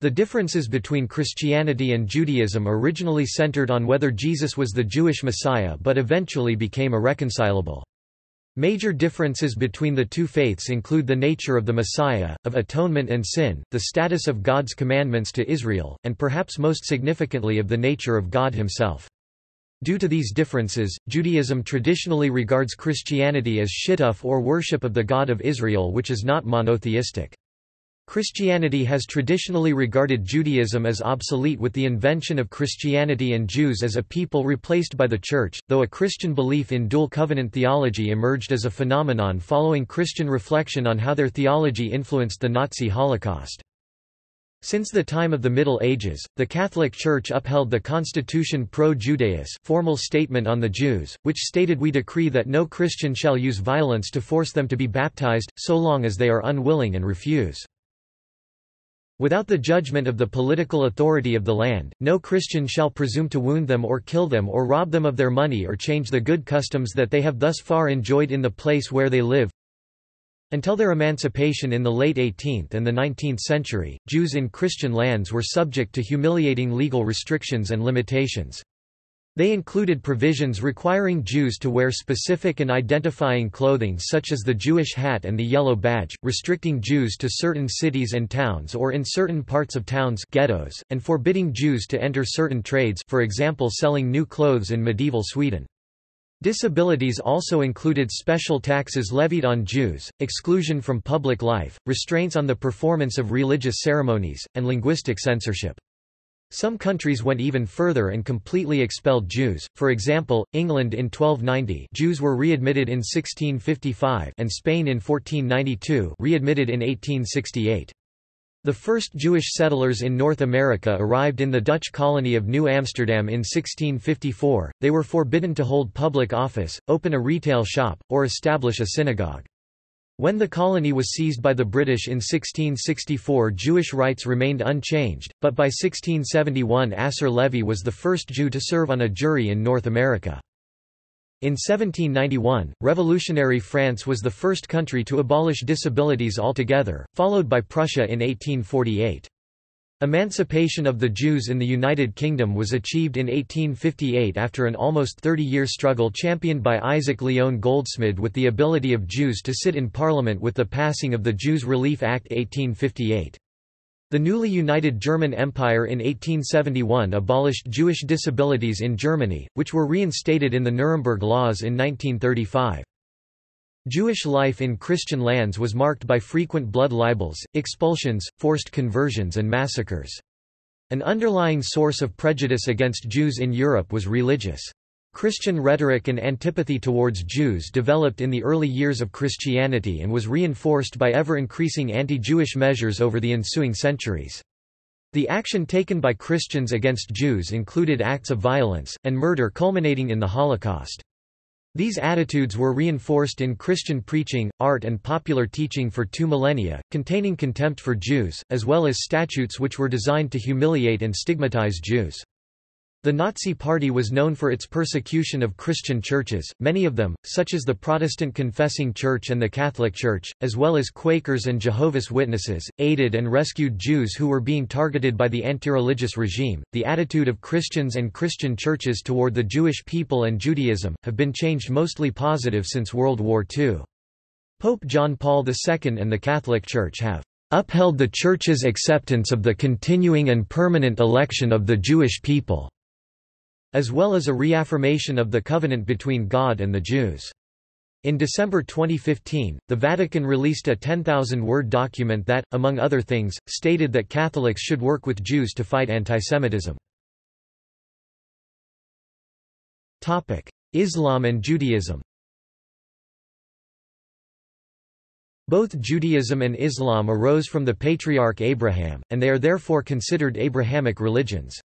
The differences between Christianity and Judaism originally centered on whether Jesus was the Jewish Messiah, but eventually became irreconcilable. Major differences between the two faiths include the nature of the Messiah, of atonement and sin, the status of God's commandments to Israel, and perhaps most significantly of the nature of God himself. Due to these differences, Judaism traditionally regards Christianity as shittuf, or worship of the God of Israel, which is not monotheistic. Christianity has traditionally regarded Judaism as obsolete with the invention of Christianity and Jews as a people replaced by the Church, though a Christian belief in dual covenant theology emerged as a phenomenon following Christian reflection on how their theology influenced the Nazi Holocaust. Since the time of the Middle Ages, the Catholic Church upheld the Constitution Pro Judaeus, formal statement on the Jews, which stated, "We decree that no Christian shall use violence to force them to be baptized, so long as they are unwilling and refuse." Without the judgment of the political authority of the land, no Christian shall presume to wound them or kill them or rob them of their money or change the good customs that they have thus far enjoyed in the place where they live. Until their emancipation in the late 18th and the 19th century, Jews in Christian lands were subject to humiliating legal restrictions and limitations. They included provisions requiring Jews to wear specific and identifying clothing such as the Jewish hat and the yellow badge, restricting Jews to certain cities and towns or in certain parts of towns, ghettos, and forbidding Jews to enter certain trades, for example selling new clothes in medieval Sweden. Disabilities also included special taxes levied on Jews, exclusion from public life, restraints on the performance of religious ceremonies, and linguistic censorship. Some countries went even further and completely expelled Jews, for example, England in 1290 Jews were readmitted in 1655 and Spain in 1492 readmitted in 1868. The first Jewish settlers in North America arrived in the Dutch colony of New Amsterdam in 1654, they were forbidden to hold public office, open a retail shop, or establish a synagogue. When the colony was seized by the British in 1664, Jewish rights remained unchanged, but by 1671 Asser Levy was the first Jew to serve on a jury in North America. In 1791, revolutionary France was the first country to abolish disabilities altogether, followed by Prussia in 1848. Emancipation of the Jews in the United Kingdom was achieved in 1858 after an almost 30-year struggle championed by Isaac Leon Goldsmid with the ability of Jews to sit in Parliament with the passing of the Jews' Relief Act 1858. The newly united German Empire in 1871 abolished Jewish disabilities in Germany, which were reinstated in the Nuremberg Laws in 1935. Jewish life in Christian lands was marked by frequent blood libels, expulsions, forced conversions and massacres. An underlying source of prejudice against Jews in Europe was religious. Christian rhetoric and antipathy towards Jews developed in the early years of Christianity and was reinforced by ever-increasing anti-Jewish measures over the ensuing centuries. The action taken by Christians against Jews included acts of violence, and murder culminating in the Holocaust. These attitudes were reinforced in Christian preaching, art and popular teaching for 2 millennia, containing contempt for Jews, as well as statutes which were designed to humiliate and stigmatize Jews. The Nazi Party was known for its persecution of Christian churches, many of them, such as the Protestant Confessing Church and the Catholic Church, as well as Quakers and Jehovah's Witnesses, aided and rescued Jews who were being targeted by the anti-religious regime. The attitude of Christians and Christian churches toward the Jewish people and Judaism have been changed mostly positive since World War II. Pope John Paul II and the Catholic Church have upheld the Church's acceptance of the continuing and permanent election of the Jewish people, as well as a reaffirmation of the covenant between God and the Jews. In December 2015, the Vatican released a 10,000-word document that, among other things, stated that Catholics should work with Jews to fight antisemitism. Islam and Judaism. Both Judaism and Islam arose from the patriarch Abraham, and they are therefore considered Abrahamic religions.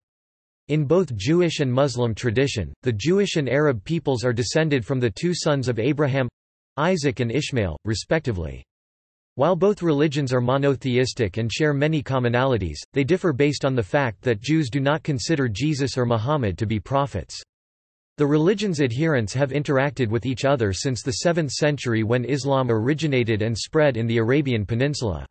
In both Jewish and Muslim tradition, the Jewish and Arab peoples are descended from the two sons of Abraham—Isaac and Ishmael, respectively. While both religions are monotheistic and share many commonalities, they differ based on the fact that Jews do not consider Jesus or Muhammad to be prophets. The religion's adherents have interacted with each other since the 7th century when Islam originated and spread in the Arabian Peninsula.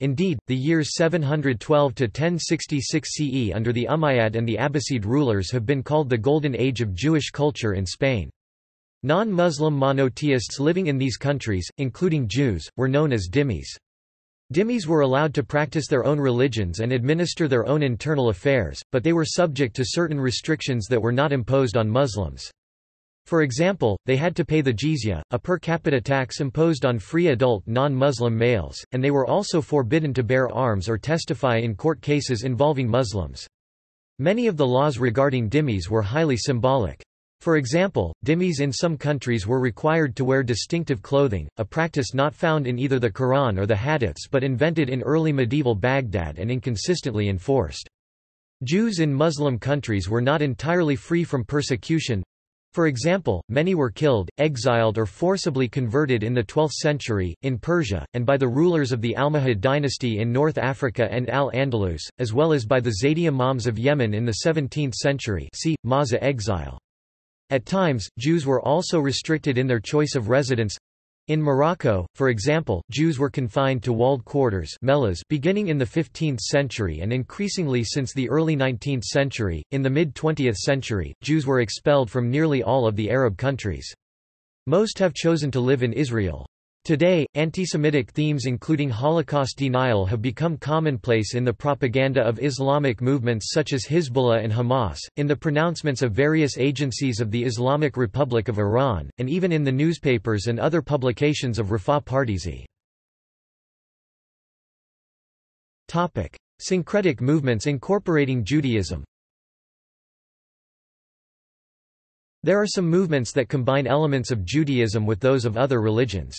Indeed, the years 712 to 1066 CE under the Umayyad and the Abbasid rulers have been called the Golden Age of Jewish culture in Spain. Non-Muslim monotheists living in these countries, including Jews, were known as dhimmis. Dhimmis were allowed to practice their own religions and administer their own internal affairs, but they were subject to certain restrictions that were not imposed on Muslims. For example, they had to pay the jizya, a per capita tax imposed on free adult non-Muslim males, and they were also forbidden to bear arms or testify in court cases involving Muslims. Many of the laws regarding dhimmis were highly symbolic. For example, dhimmis in some countries were required to wear distinctive clothing, a practice not found in either the Quran or the Hadiths but invented in early medieval Baghdad and inconsistently enforced. Jews in Muslim countries were not entirely free from persecution. For example, many were killed, exiled or forcibly converted in the 12th century, in Persia, and by the rulers of the Almohad dynasty in North Africa and Al-Andalus, as well as by the Zaydi Imams of Yemen in the 17th century see, Maza exile. At times, Jews were also restricted in their choice of residence. In Morocco, for example, Jews were confined to walled quarters beginning in the 15th century and increasingly since the early 19th century. In the mid-20th century, Jews were expelled from nearly all of the Arab countries. Most have chosen to live in Israel. Today, anti-Semitic themes including Holocaust denial have become commonplace in the propaganda of Islamic movements such as Hezbollah and Hamas, in the pronouncements of various agencies of the Islamic Republic of Iran, and even in the newspapers and other publications of Rafah Partisy. Topic: Syncretic movements incorporating Judaism. There are some movements that combine elements of Judaism with those of other religions.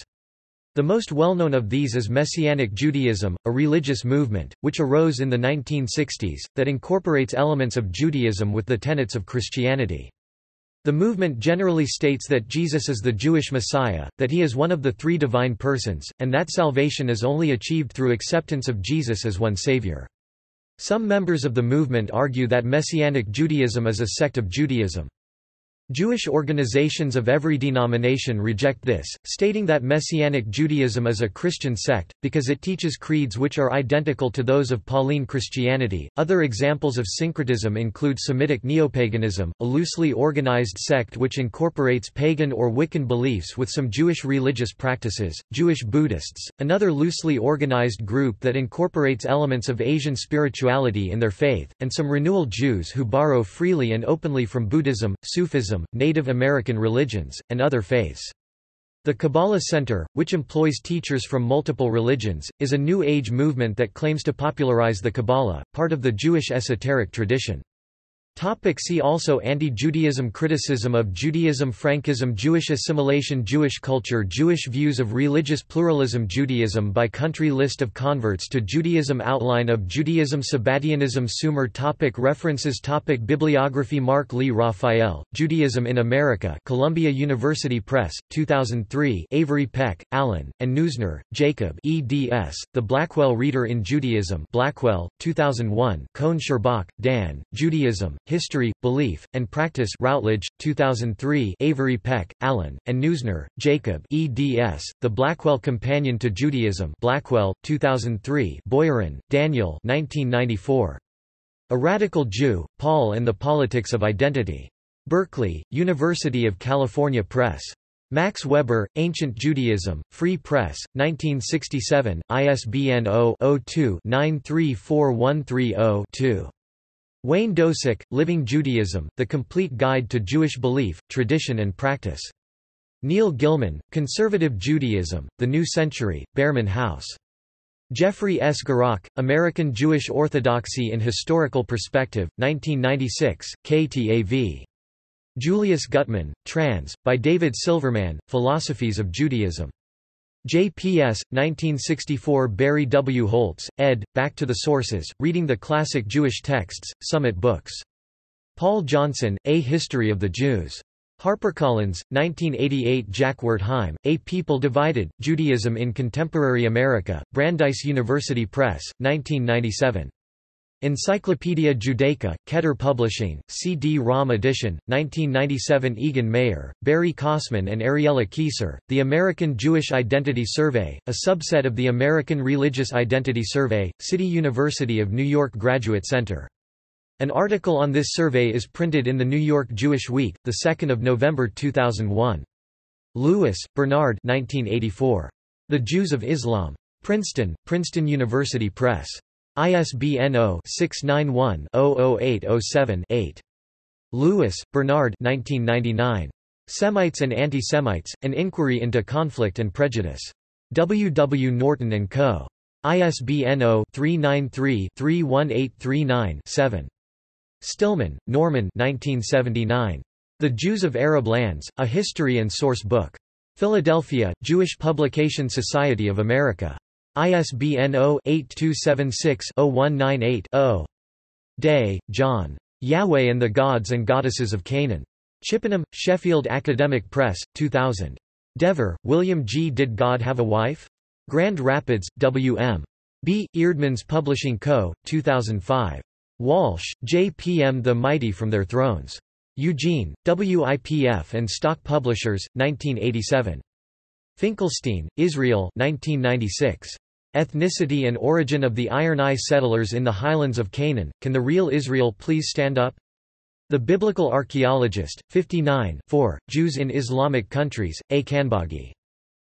The most well-known of these is Messianic Judaism, a religious movement, which arose in the 1960s, that incorporates elements of Judaism with the tenets of Christianity. The movement generally states that Jesus is the Jewish Messiah, that he is one of the three divine persons, and that salvation is only achieved through acceptance of Jesus as one Savior. Some members of the movement argue that Messianic Judaism is a sect of Judaism. Jewish organizations of every denomination reject this, stating that Messianic Judaism is a Christian sect, because it teaches creeds which are identical to those of Pauline Christianity. Other examples of syncretism include Semitic neopaganism, a loosely organized sect which incorporates pagan or Wiccan beliefs with some Jewish religious practices, Jewish Buddhists, another loosely organized group that incorporates elements of Asian spirituality in their faith, and some renewal Jews who borrow freely and openly from Buddhism, Sufism, Native American religions, and other faiths. The Kabbalah Center, which employs teachers from multiple religions, is a New Age movement that claims to popularize the Kabbalah, part of the Jewish esoteric tradition. Topic: see also Anti-Judaism, criticism of Judaism, Frankism, Jewish assimilation, Jewish culture, Jewish views of religious pluralism, Judaism by country, list of converts to Judaism, outline of Judaism, Sabbatianism, Sumer. Topic: references. Topic: bibliography. Mark Lee Raphael, Judaism in America, Columbia University Press, 2003. Avery Peck, Allen, and Neusner, Jacob, eds. The Blackwell Reader in Judaism, Blackwell, 2001. Cohn Sherbach, Dan, Judaism, History, Belief, and Practice, Routledge, 2003. Avery Peck, Allen, and Neusner, Jacob, eds. The Blackwell Companion to Judaism, Blackwell, 2003. Boyerin, Daniel, 1994. A Radical Jew, Paul and the Politics of Identity. Berkeley, University of California Press. Max Weber, Ancient Judaism, Free Press, 1967, ISBN 0-02-934130-2. Wayne Dosick, Living Judaism, The Complete Guide to Jewish Belief, Tradition and Practice. Neil Gilman, Conservative Judaism, The New Century, Behrman House. Jeffrey S. Garak, American Jewish Orthodoxy in Historical Perspective, 1996, KTAV. Julius Gutman, Trans, by David Silverman, Philosophies of Judaism. JPS, 1964. Barry W. Holtz, ed., Back to the Sources, Reading the Classic Jewish Texts, Summit Books. Paul Johnson, A History of the Jews. HarperCollins, 1988. Jack Wertheim, A People Divided, Judaism in Contemporary America, Brandeis University Press, 1997. Encyclopedia Judaica, Keter Publishing, CD-ROM edition, 1997. Egan Mayer, Barry Kosman and Ariella Kieser, The American Jewish Identity Survey, a subset of the American Religious Identity Survey, City University of New York Graduate Center. An article on this survey is printed in the New York Jewish Week, 2 November 2001. Lewis, Bernard, 1984. The Jews of Islam. Princeton, Princeton University Press. ISBN 0-691-00807-8. Lewis, Bernard, 1999. Semites and Anti-Semites, An Inquiry into Conflict and Prejudice. W. W. Norton & Co. ISBN 0-393-31839-7. Stillman, Norman, 1979. The Jews of Arab Lands, A History and Source Book. Philadelphia, Jewish Publication Society of America. ISBN 0-8276-0198-0. Day, John. Yahweh and the Gods and Goddesses of Canaan. Chippenham, Sheffield Academic Press, 2000. Dever, William G. Did God Have a Wife? Grand Rapids, W.M. B. Eerdmans Publishing Co., 2005. Walsh, J.P.M. The Mighty from Their Thrones. Eugene, WIPF and Stock Publishers, 1987. Finkelstein, Israel 1996. Ethnicity and Origin of the Iron Eye Settlers in the Highlands of Canaan, Can the Real Israel Please Stand Up? The Biblical Archaeologist, 59 4, Jews in Islamic Countries, A. Kanbaghi.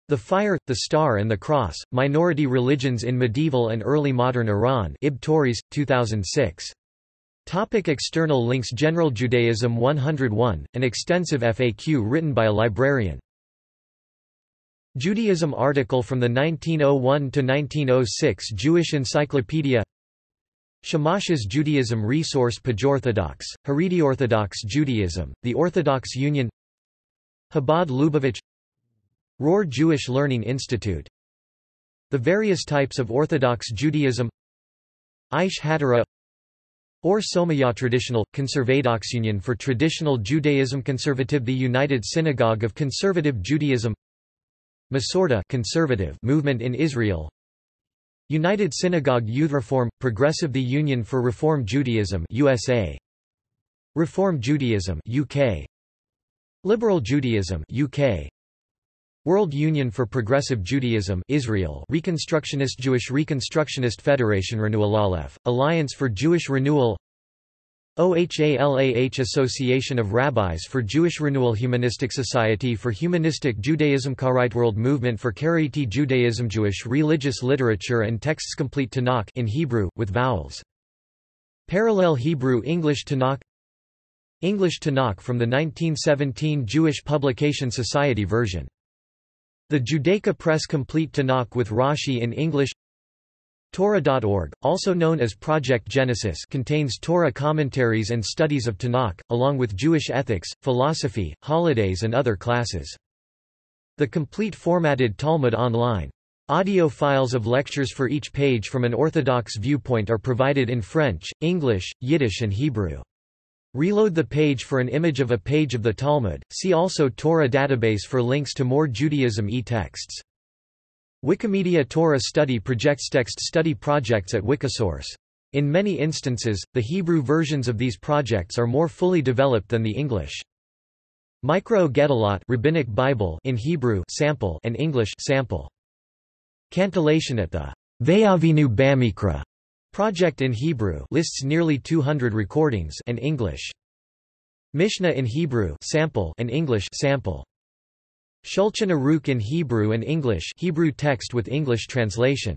The Fire, the Star and the Cross, Minority Religions in Medieval and Early Modern Iran, Ibn Tories, 2006. Topic external links. General Judaism 101, an extensive FAQ written by a librarian. Judaism article from the 1901 to 1906 Jewish Encyclopedia. Shamash's Judaism resource. Pajorthodox, Haredi-Orthodox Judaism, the Orthodox Union. Chabad Lubavitch, Rohr Jewish Learning Institute. The various types of Orthodox Judaism. Aish Hatara or Somaya Traditional, Conservadox Union for Traditional Judaism Conservative, the United Synagogue of Conservative Judaism. Masorta conservative movement in Israel. United Synagogue Youth Reform Progressive, the Union for Reform Judaism USA, Reform Judaism UK, Liberal Judaism UK, World Union for Progressive Judaism Israel, Reconstructionist Jewish Reconstructionist Federation, Renewal Aleph, Alliance for Jewish Renewal, OHALAH Association of Rabbis for Jewish Renewal, Humanistic Society for Humanistic Judaism, Karaite World Movement for Karaite Judaism, Jewish Religious Literature and Texts, Complete Tanakh in Hebrew, with vowels, Parallel Hebrew English Tanakh, English Tanakh from the 1917 Jewish Publication Society version, The Judaica Press, Complete Tanakh with Rashi in English. Torah.org, also known as Project Genesis, contains Torah commentaries and studies of Tanakh, along with Jewish ethics, philosophy, holidays and other classes. The complete formatted Talmud online. Audio files of lectures for each page from an Orthodox viewpoint are provided in French, English, Yiddish and Hebrew. Reload the page for an image of a page of the Talmud. See also Torah database for links to more Judaism e-texts. Wikimedia Torah Study Projects, text study projects at Wikisource. In many instances, the Hebrew versions of these projects are more fully developed than the English. Micro Gedalot Rabbinic Bible in Hebrew sample and English sample. Cantillation at the Ve'avinu Bamikra project in Hebrew lists nearly 200 recordings and English. Mishnah in Hebrew sample and English sample. Shulchan Aruch in Hebrew and English, Hebrew text with English translation.